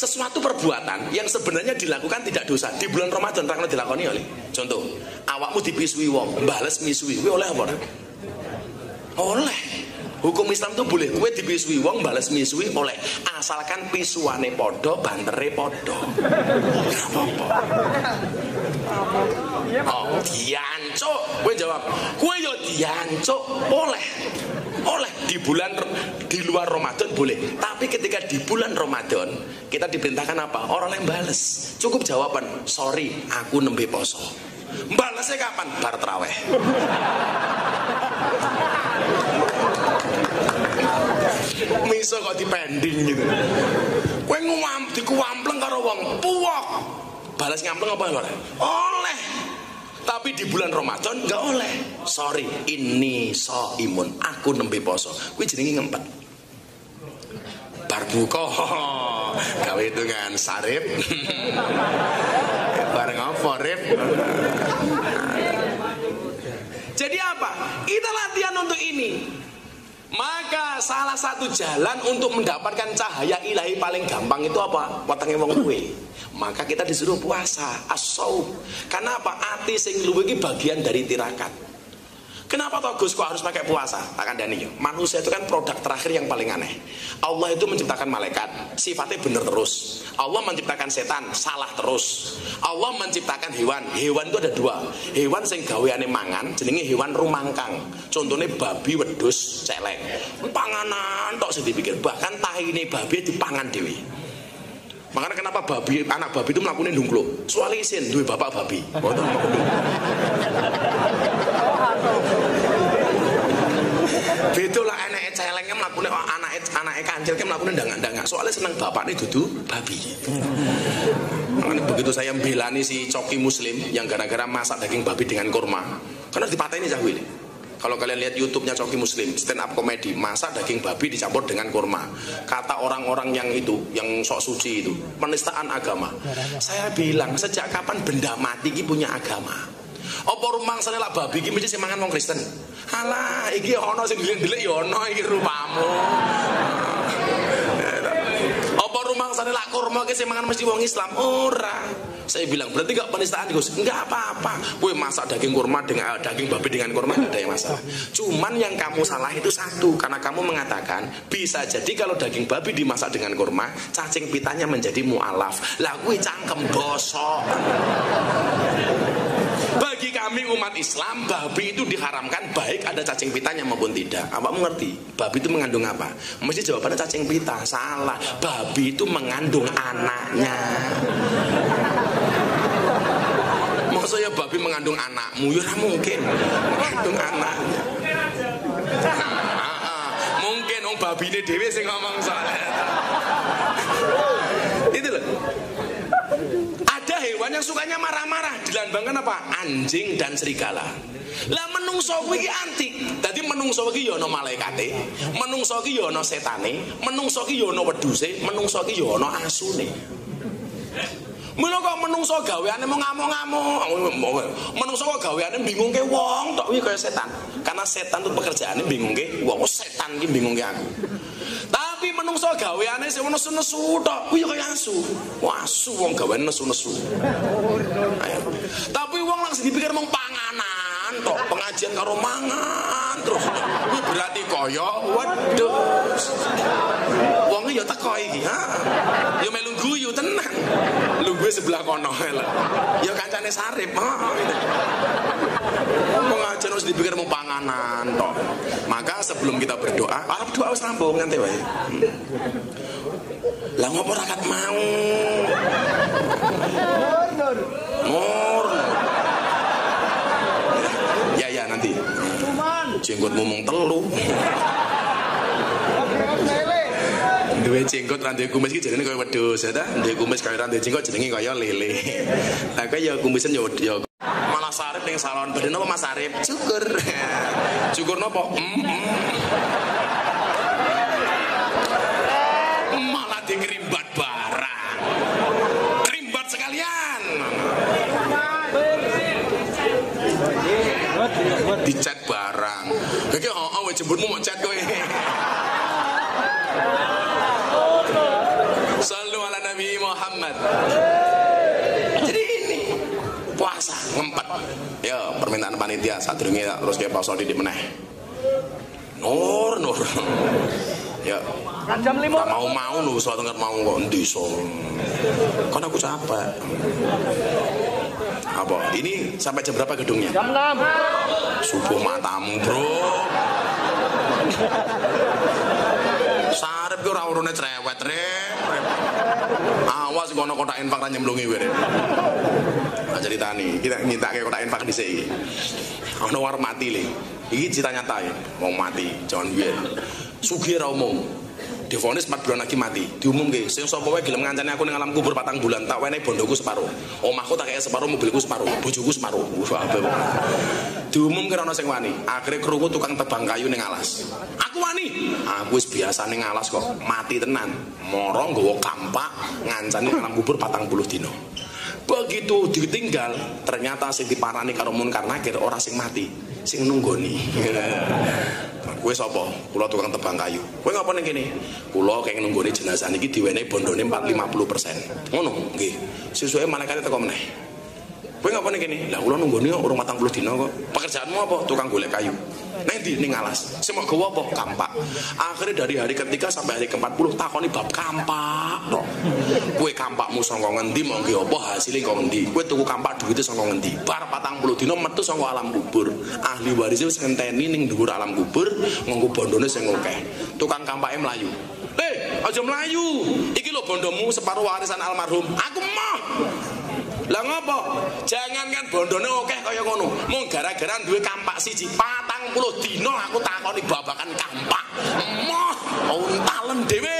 Sesuatu perbuatan yang sebenarnya dilakukan tidak dosa di bulan Ramadan ra kena dilakoni oleh. Contoh, awakmu dipisui wong, mbales misui kuwi oleh apa ora? Oleh. Hukum Islam itu boleh kowe dipisui wong balas misui oleh asalkan pisuane podo bantere podo. Apa-apa. Oh, diancuk. Kowe jawab, kowe yo diancuk oleh. Oleh di bulan di luar Ramadan boleh, tapi ketika di bulan Ramadan kita diperintahkan apa? Orang yang balas. Cukup jawaban, "Sorry, aku nembe poso." Balasnya kapan? Bar traweh. Miso kok dipending gitu. Kowe nguam dikuampleng karo wong puwok. Balas ngampleng apa ora? Oleh. Tapi di bulan Ramadan enggak oleh. Sorry, ini shaimun. Aku nembe poso. Kuwi jenenge ngempet. Bar buka. Gawe hitungan sarip. Bareng Qorif. Jadi apa? Kita latihan untuk ini. Maka salah satu jalan untuk mendapatkan cahaya ilahi paling gampang itu apa? Watenge wong kuwe. Maka kita disuruh puasa, as-shaum. Karena apa? Ati sing luwe iki bagian dari tirakat. Kenapa toh Gus kok harus pakai puasa? Tak kandani yo. Manusia itu kan produk terakhir yang paling aneh. Allah itu menciptakan malaikat, sifatnya bener terus. Allah menciptakan setan, salah terus. Allah menciptakan hewan, hewan itu ada dua. Hewan sing gaweane mangan, jenenge hewan rumangkang. Contohnya babi, wedhus, celeng. Panganan tok sing dipikir, bahkan tahine babi dipangan dhewe. Makanya kenapa babi, anak babi itu melakukan dungkluk? Soale isin duwe bapak babi. Betul lah anaknya celengnya melakukan anaknya anaknya kancilnya melakukan dangan-dangan soalnya senang bapaknya duduk babi. Begitu saya membelani si coki muslim yang gara-gara masak daging babi dengan kurma karena dipatahin ya Cahwil. Kalau kalian lihat YouTube-nya coki muslim stand up komedi masak daging babi dicampur dengan kurma, kata orang-orang yang itu yang sok suci itu penistaan agama. Saya bilang sejak kapan benda mati ini punya agama? Apa rumangsane lak babi iki mesti mangan wong Kristen. Halah, iki ana sing ndelik ya ana iki rumamu. Apa rumangsane lak kurma iki sing mangan mesti wong Islam? Ora. Saya bilang berarti enggak penistaan, Gus. Enggak apa-apa. Kowe masak daging kurma dengan daging babi dengan kurma enggak ada yang masalah. Cuman yang kamu salah itu satu, karena kamu mengatakan bisa jadi kalau daging babi dimasak dengan kurma, cacing pitanya menjadi mualaf. Lah kuwi cangkem bosok. Bagi kami umat Islam, babi itu diharamkan baik ada cacing pitanya maupun tidak. Apa mengerti? Babi itu mengandung apa? Mesti jawabannya cacing pita. Salah. Babi itu mengandung anaknya. Maksudnya babi mengandung anakmu? Ya mungkin. Mengandung anaknya. Mungkin om babi ini dewe sih ngomong soalnya. Itu loh. Hewan yang sukanya marah-marah dilambangkan apa? Anjing dan serigala. Lah menungso kuwi iki antik. Dadi menungso iki ya ana malaikate, menungso iki ya ana setane, menungso iki ya ana wedhuse, menungso iki ya ana asune. Mula kok menungso gaweane mau ngamuk-ngamuk. Menungso kok gaweane bingungke wong tok kuwi kaya setan. Karena setan tuh pekerjaane bingungke wong. Setan iki bingungke aku. Tapi menungso gaweane sing nesu-nesu tok kuwi kaya asu. Wah, asu wong gaweane nesu-nesu. Tapi wong langsung dipikir mung panganan tok, pengajian karo mangan terus. Kuwi berarti kaya wedhus. Wong ya teko iki, ha. Ya melu guyu tenang. Lu gue sebelah kono lho. Ya kancane Sarip, heeh. Pengajian harus dipikir mung panganan tok. Maka sebelum kita berdoa, Arab doa wis rampung nanti wae. Lah ngopo ora kat mau? Nur. Nur. Ya ya nanti. Jenggotmu mung telu. Duwe jenggot ra duwe kumis iki jenenge kaya wedhus ya ta? Duwe kumis kaya ra duwe jenggot jenenge kaya lele. Lah kaya kumisen ya ya malah Sarip ning salon ben napa Mas Sarip? Cukur. Cukur napa? Mm -mm. Malah dikerimbat barang. Kerimbat sekalian. Dicat barang. Iki heeh wis jembutmu mau cat kowe. Sallu ala Nabi Muhammad. Jadi ini puasa ngempet. Ya permintaan panitia sadurunge terus ke poso di meneh. Nur nur. Ya. Mau-mau lho soal denger mau kok ndesa. Kan aku capek. Apa? Ini sampai jam berapa gedungnya? Jam enam. Subuh matamu, Bro. Sarep ora urune cerewet rek. Awas kono kotak infak ra nyemplungi kowe rek. Tak critani, kita ngintake kotak infak dhisik iki. Ono war mati le. Iki cerita nyata ya, wong mati John Wier. Sugih ra umum. Divonis empat bulan lagi mati. Diumumke sing sapa wae gelem ngancani aku ning alam kubur patang bulan, tak wenehi bondoku separo. Omahku tak kaya separo, mobilku separo, bojoku separo. Diumumke ana sing wani. Akhire krungu tukang tebang kayu ning alas. Aku wani. Aku wis biasane ngalas kok. Mati tenan. Moro nggawa kampak ngancani alam kubur patang puluh dina. Begitu ditinggal, ternyata sing diparani karo munkar nakir orang sing mati, sing nunggoni. Kowe sapa? Kula tukang tebang kayu. Kowe ngapa ning kene? Kula kenging nunggoni jenazah niki diwenehi bondone empat lima puluh persen. Ngono nggih. Sesuke manekane teko meneh. Kowe ngapa ning kene? Lah kula nunggoni urung patang puluh dina kok. Pekerjaanmu apa? Tukang golek kayu. Nanti ning alas. Sing gawa apa? Kampak. Akhire dari hari ketiga sampai hari ke empat puluh takoni bab kampak tok. Kowe kampakmu saka ngendi mongke apa hasilnya kok ngendi? Kowe tuku kampak duwite saka ngendi? Bar patang puluh dina metu saka alam kubur. Ahli warise wis ngenteni ning dhuwur alam kubur. Nganggo bondone sing akeh. Tukang kampake mlayu. Eh, aja mlayu. Iki lho bondomu separo warisan almarhum. Aku mah. Lah ngopo? Jangan kan bondone akeh kaya ngono. Mung gara-gara duwe kampak siji. patang puluh dina aku takoni babakan kampak. Emoh, ontalen dhewe.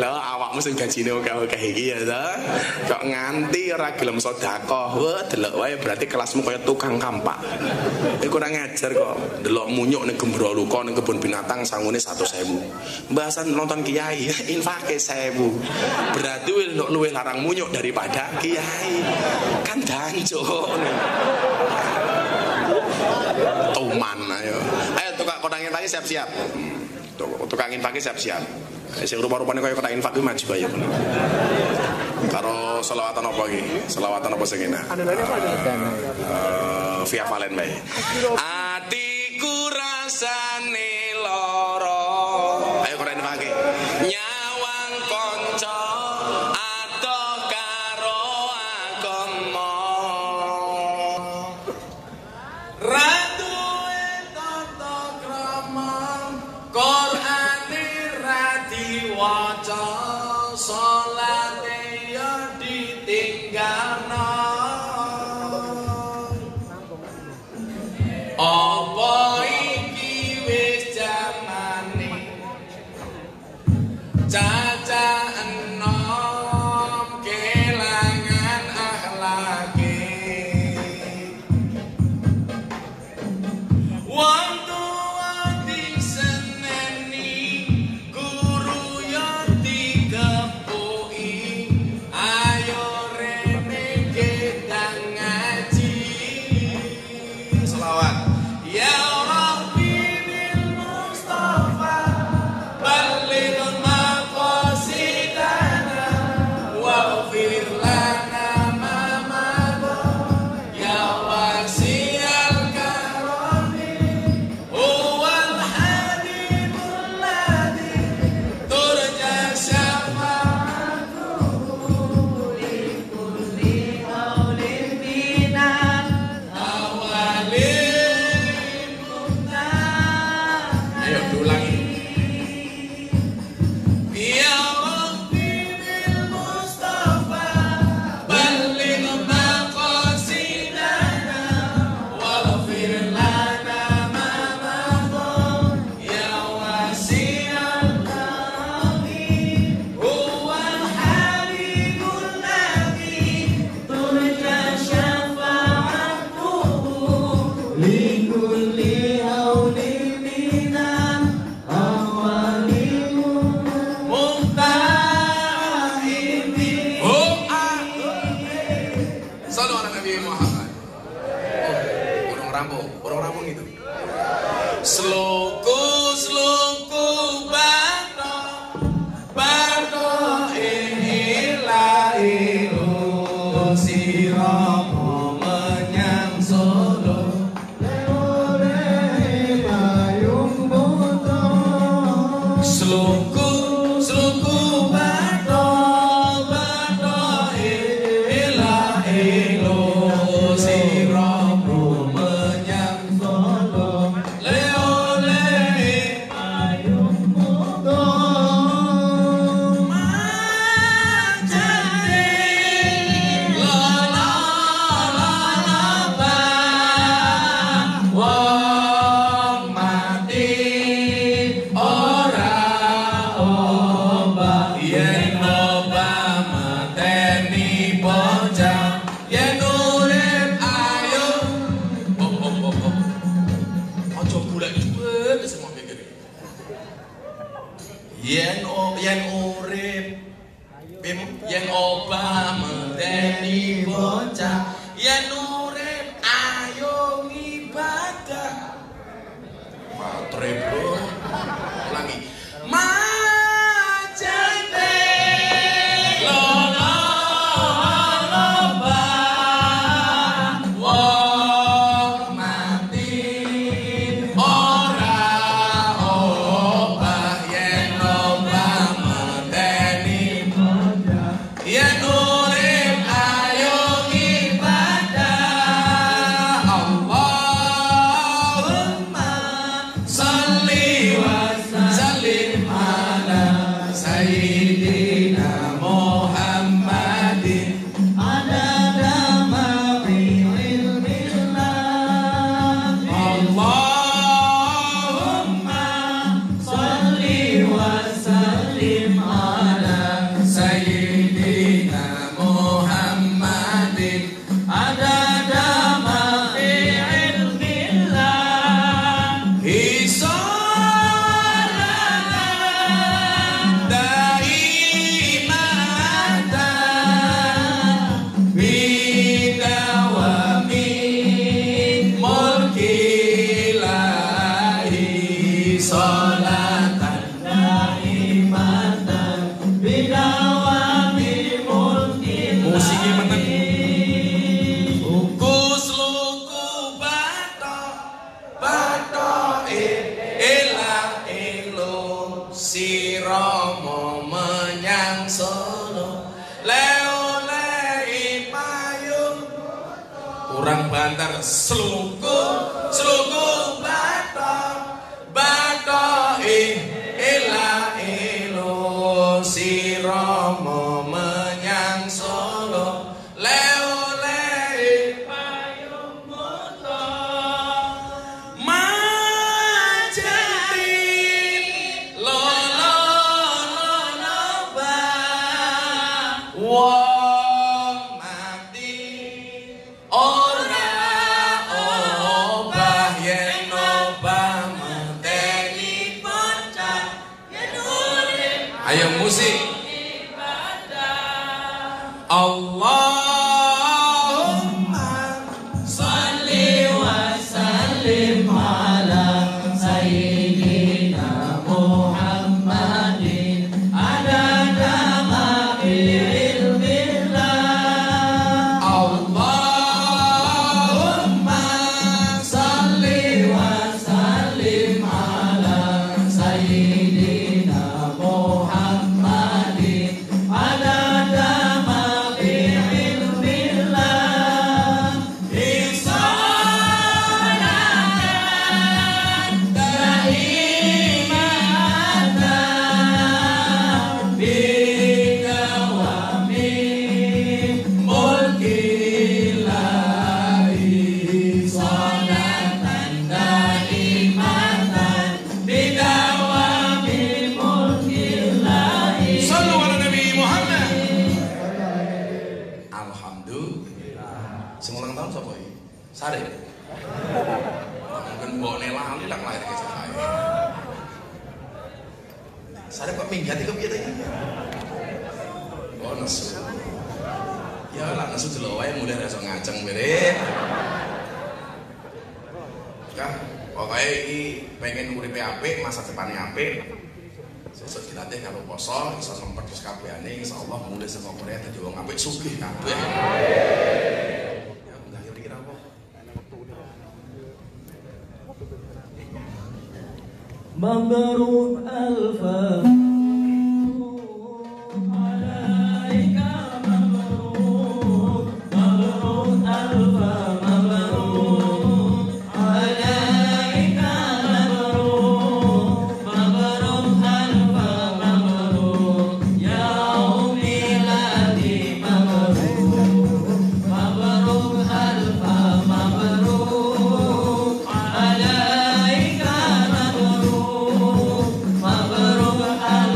Lha awakmu sing gajine akeh-akeh iki ya ta. Kok nganti ora gelem sedekah. Wah, delok wae berarti kelasmu kaya tukang kampak. Iku kurang ajar kok. Delok munyuk ning Gembroluka ning kebun binatang sangune seratus ribu. Mbahasan nonton kiai infake seribu. Berarti wis luwih larang munyuk daripada kiai. Kan danjo. Tuman ayo. Ayo tukang kondangan tadi siap-siap. Tukang infake siap-siap. Sing rupa-rupane kaya kota infak kuwi maju ayo. Karo selawatan apa iki? Selawatan apa sing enak? Eh via Valen bae. Atiku rasane lara. Ayo kota infak. Nyawang kanca ato karo agama. Ratu entoto kraman Quran waca salate ya ditinggalno apa iki wis jamane caca enom kelangan akhlake yang obah medeni bocah ya nurep ayo ibadah matre bro ulangi majete lono loba wong mati ora obah yen obah medeni bocah ya nurep ayo ibadah Allahumma sholli wa sallim ala Sayyidina Muhammadin adada ma fi ilmillah Allahumma sholli wa sallim ala Sayyidina Muhammadin adada ma fi ilmillah Hisolana daimata bidawami mulkilahi solatan daimata bidawami mulkilahi musiknya menang lukus luku batok batok elah elo siromo menyang solo leolei payung kurang bantar seluku seluku batok batok elah elo siromo menyang solo leolei payung motor Majetin lololoba wong mati ora obah yen obah medeni bocah yen urip ayo musik Allahumma sholli wa sallim ala Sayyidina Muhammadin adada ma fi ilmillah Allahumma sholli wa sallim ala Sayyidina Muhammadin adada ma fi ilmillah Hisolana daimata bidawami mulkilahi solatan daimatan bidawami mulkilahi Sallu ala Nabi Muhammad. Alhamdulillah. Sing ulang tahun sapa iki? Sare. Mungkin mbokne lali lak lahirke Sare. Sare kok minggat iki piye ta iki? Oh, nesu. Ya lak nesu delok wae mulih ra iso ngajeng mirip. Kah, pokoke iki pengen uripe apik, masa depane apik. Sesuk dilatih kalau poso, iso memperkis kabehane insyaallah mulih saka Korea dadi wong apik sugih kabeh. Ya enggak yo dikira apa? Mabrur alfa alaika mabrur mabrur alfa mabrur alaika mabrur mabrur alfa mabrur ya umi lati mabrur mabrur alfa mabrur alaika mabrur mabrur alfa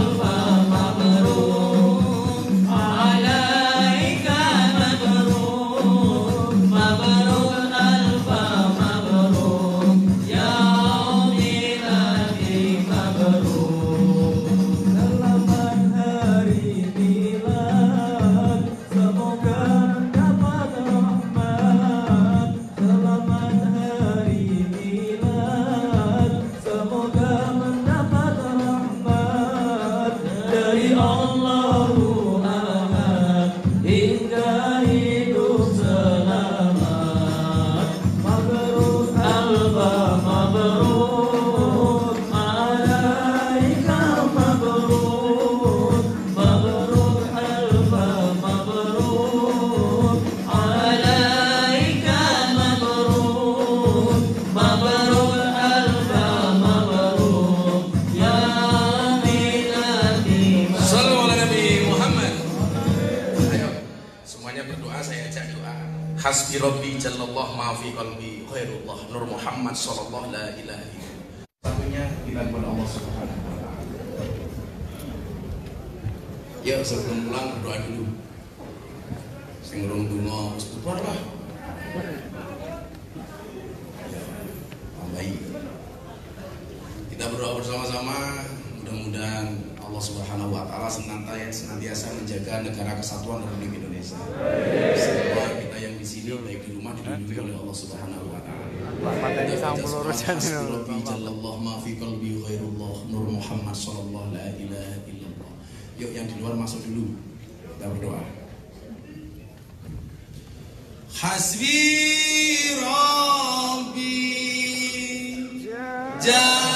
Hasbi Rabbi Jallallah ma'afi qalbi khairullah Nur Muhammad sallallahu la ilaha illallah. Satunya dilakukan Allah subhanahu wa ta'ala. Ya, sebelum pulang berdoa dulu. Sing rong donga wis bubar lah. Baik. Kita berdoa bersama-sama, mudah-mudahan Allah Subhanahu wa taala senantiasa menjaga negara kesatuan Republik Indonesia. Semua kita yang di sini baik di rumah dilindungi oleh Allah Subhanahu wa taala. Fatani sampun lurusan Allahu ma fi qalbi ghairullah Nur Muhammad sallallahu la ilaha illallah. Yuk yang di luar masuk dulu. Kita berdoa. Hasbi Rabbi Jalla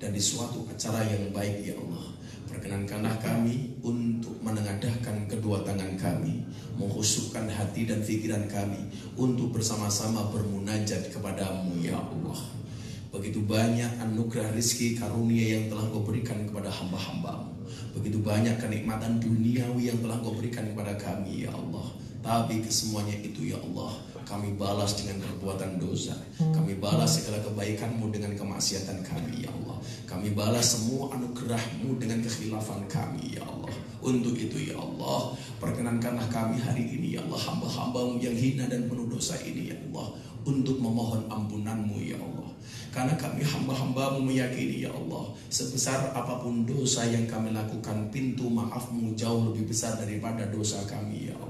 dan di suatu acara yang baik, ya Allah. Perkenankanlah kami untuk menengadahkan kedua tangan kami, menghusyukkan hati dan pikiran kami untuk bersama-sama bermunajat kepadamu, ya Allah. Begitu banyak anugerah rizki karunia yang telah Kau berikan kepada hamba-hambamu, begitu banyak kenikmatan duniawi yang telah Kau berikan kepada kami, ya Allah. Tapi kesemuanya itu, ya Allah, kami balas dengan perbuatan dosa. Kami balas segala kebaikan-Mu dengan kemaksiatan kami, ya Allah. Kami balas semua anugerah-Mu dengan kekhilafan kami, ya Allah. Untuk itu, ya Allah, perkenankanlah kami hari ini, ya Allah, hamba-hamba-Mu yang hina dan penuh dosa ini, ya Allah, untuk memohon ampunan-Mu, ya Allah. Karena kami hamba-hamba-Mu meyakini, ya Allah, sebesar apapun dosa yang kami lakukan, pintu maaf-Mu jauh lebih besar daripada dosa kami, ya Allah.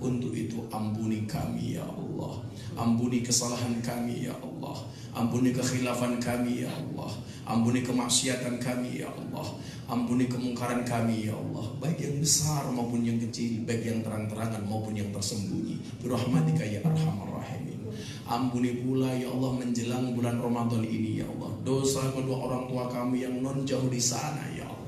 Untuk itu ampuni kami, ya Allah. Ampuni kesalahan kami, ya Allah. Ampuni kekhilafan kami, ya Allah. Ampuni kemaksiatan kami, ya Allah. Ampuni kemungkaran kami, ya Allah. Baik yang besar maupun yang kecil, baik yang terang-terangan maupun yang tersembunyi. Birahmatika ya arhamar rahimin. Ampuni pula, ya Allah, menjelang bulan Ramadan ini, ya Allah, dosa kedua orang tua kami yang non jauh di sana, ya Allah.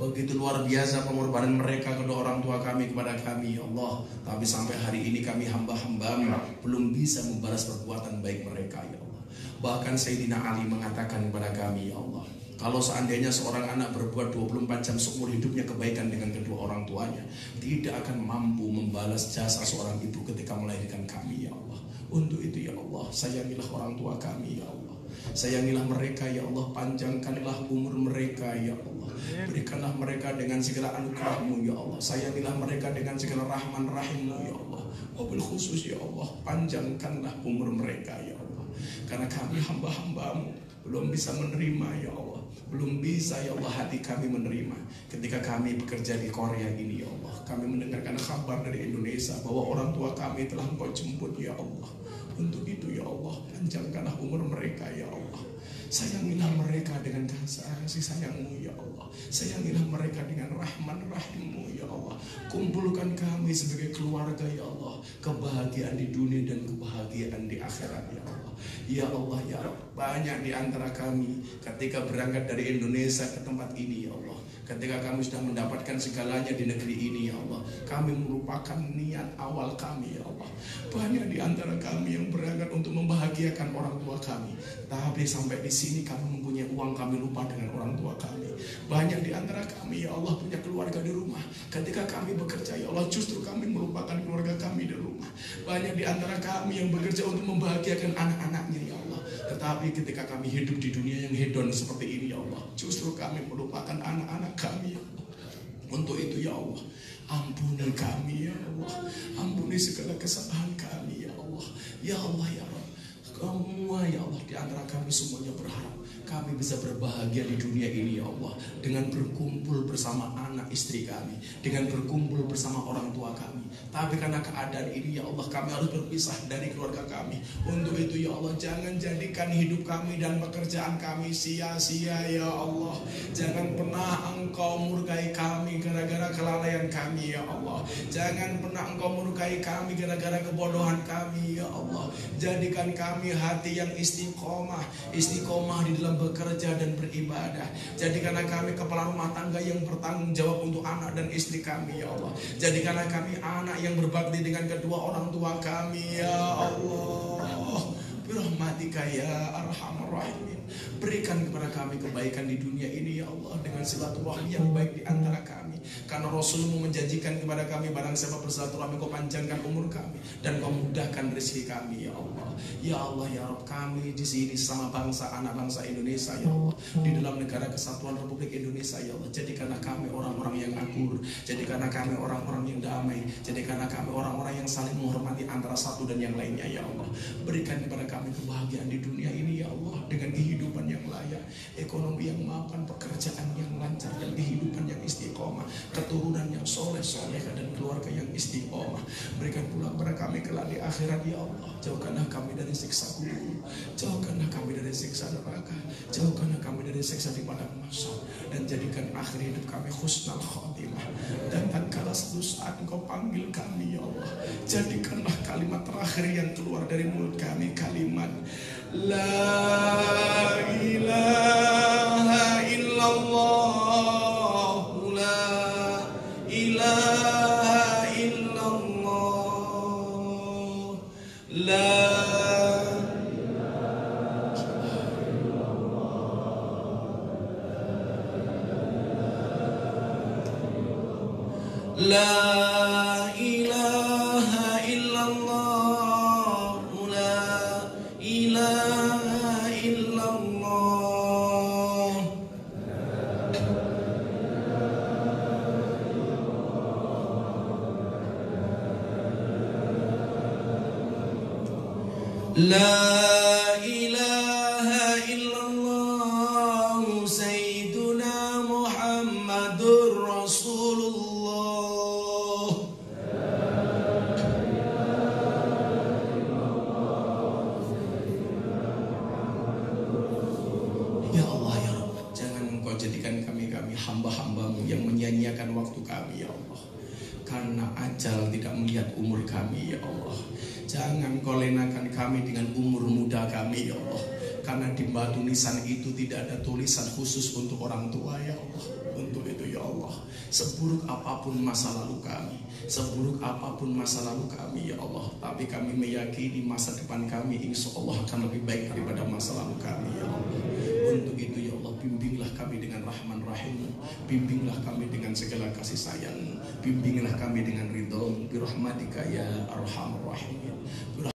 Begitu luar biasa pengorbanan mereka kedua orang tua kami kepada kami, ya Allah. Tapi sampai hari ini kami hamba-hamba belum bisa membalas perbuatan baik mereka, ya Allah. Bahkan Sayyidina Ali mengatakan kepada kami, ya Allah, kalau seandainya seorang anak berbuat dua puluh empat jam seumur hidupnya kebaikan dengan kedua orang tuanya, tidak akan mampu membalas jasa seorang ibu ketika melahirkan kami, ya Allah. Untuk itu ya Allah, sayangilah orang tua kami ya Allah, sayangilah mereka ya Allah, panjangkanlah umur mereka ya Allah, berikanlah mereka dengan segala anugerah-Mu ya Allah, sayangilah mereka dengan segala rahman rahim-Mu ya Allah, wabil khusus ya Allah, panjangkanlah umur mereka ya Allah, karena kami hamba-hamba-Mu belum bisa menerima ya Allah, belum bisa ya Allah hati kami menerima. Ketika kami bekerja di Korea ini ya Allah, kami mendengarkan kabar dari Indonesia bahwa orang tua kami telah Engkau jemput ya Allah. Untuk itu ya Allah, panjangkanlah umur mereka ya Allah, sayangilah mereka dengan kasih sayang-Mu ya Allah, sayangilah mereka dengan rahman rahim-Mu ya Allah. Kumpulkan kami sebagai keluarga ya Allah, kebahagiaan di dunia dan kebahagiaan di akhirat ya Allah. Ya Allah ya Allah, banyak di antara kami ketika berangkat dari Indonesia ke tempat ini ya Allah, ketika kami sudah mendapatkan segalanya di negeri ini ya Allah, kami merupakan niat awal kami ya Allah. Banyak di antara kami yang berangkat untuk membahagiakan orang tua kami, tapi sampai di sini kami mempunyai uang, kami lupa dengan orang tua kami. Banyak di antara kami ya Allah punya keluarga di rumah, ketika kami bekerja ya Allah justru kami merupakan keluarga kami di rumah. Banyak di antara kami yang bekerja untuk membahagiakan anak-anaknya ya Allah, tetapi ketika kami hidup di dunia yang hedon seperti ini ya Allah, justru kami melupakan anak-anak kami ya Allah. Untuk itu ya Allah, ampuni kami ya Allah, ampuni segala kesalahan kami ya Allah. Ya Allah ya Allah, semua ya Allah di antara kami semuanya berharap kami bisa berbahagia di dunia ini ya Allah, dengan berkumpul bersama anak istri kami, dengan berkumpul bersama orang tua kami. Tapi karena keadaan ini ya Allah, kami harus berpisah dari keluarga kami. Untuk itu ya Allah, jangan jadikan hidup kami dan pekerjaan kami sia-sia ya Allah. Jangan pernah Engkau murkai kami gara-gara kelalaian kami ya Allah. Jangan pernah Engkau murkai kami gara-gara kebodohan kami ya Allah. Jadikan kami hati yang istiqomah, istiqomah di dalam bekerja dan beribadah. Jadikanlah kami kepala rumah tangga yang bertanggung jawab untuk anak dan istri kami ya Allah. Jadikanlah kami anak yang berbakti dengan kedua orang tua kami ya Allah. Birahmatika ya arhamar rahimin, berikan kepada kami kebaikan di dunia ini ya Allah, dengan silaturahmi yang baik di antara kami. Karena Rasul-Mu menjanjikan kepada kami, barang siapa bersilaturahmi, Kau panjangkan umur kami dan Kau mudahkan rezeki kami ya Allah. Ya Allah ya Rabb, kami di sini sama bangsa, anak bangsa Indonesia ya Allah, di dalam negara kesatuan Republik Indonesia ya Allah. Jadikanlah kami orang-orang yang akur, jadikanlah kami orang-orang yang damai, jadikanlah kami orang-orang yang saling menghormati antara satu dan yang lainnya ya Allah. Berikan kepada kami kebahagiaan di dunia ini ya Allah, dengan kehidupan yang layak, ekonomi yang mapan, pekerjaan yang lancar, dan kehidupan yang istiqomah, keturunan yang soleh soleh, dan keluarga yang istiqomah. Berikan pula kepada kami kelak di akhirat ya Allah, jauhkanlah kami dari siksa kubur, jauhkanlah kami dari siksa neraka, jauhkanlah kami dari siksa di padang mahsyar, dan jadikan akhir hidup kami husnul khotimah. Dan tak kala satu saat Engkau panggil kami ya Allah, jadikanlah kalimat terakhir yang keluar dari mulut kami kalimat La ilaha illallah, la ilaha illallah, la ilaha illallah, la La ilaha illallah Sayyiduna Muhammadur Rasulullah. La ilaha illallah Sayyiduna Muhammadur Rasulullah. Ya Allah ya Rabb, jangan Engkau jadikan kami kami hamba-hamba-Mu yang menyia-nyiakan waktu kami ya Allah, karena ajal tidak melihat umur kami ya Allah. Jangan Kau lenakan kami dengan umur muda kami ya Allah, karena di batu nisan itu tidak ada tulisan khusus untuk orang tua ya Allah. Untuk itu ya Allah, seburuk apapun masa lalu kami, seburuk apapun masa lalu kami ya Allah, tapi kami meyakini masa depan kami insya Allah akan lebih baik daripada masa lalu kami ya Allah. Untuk itu ya Allah, bimbinglah kami dengan rahman rahim, bimbinglah kami dengan segala kasih sayang, bimbinglah kami dengan ridho, birahmatika ya arhamar rahimin.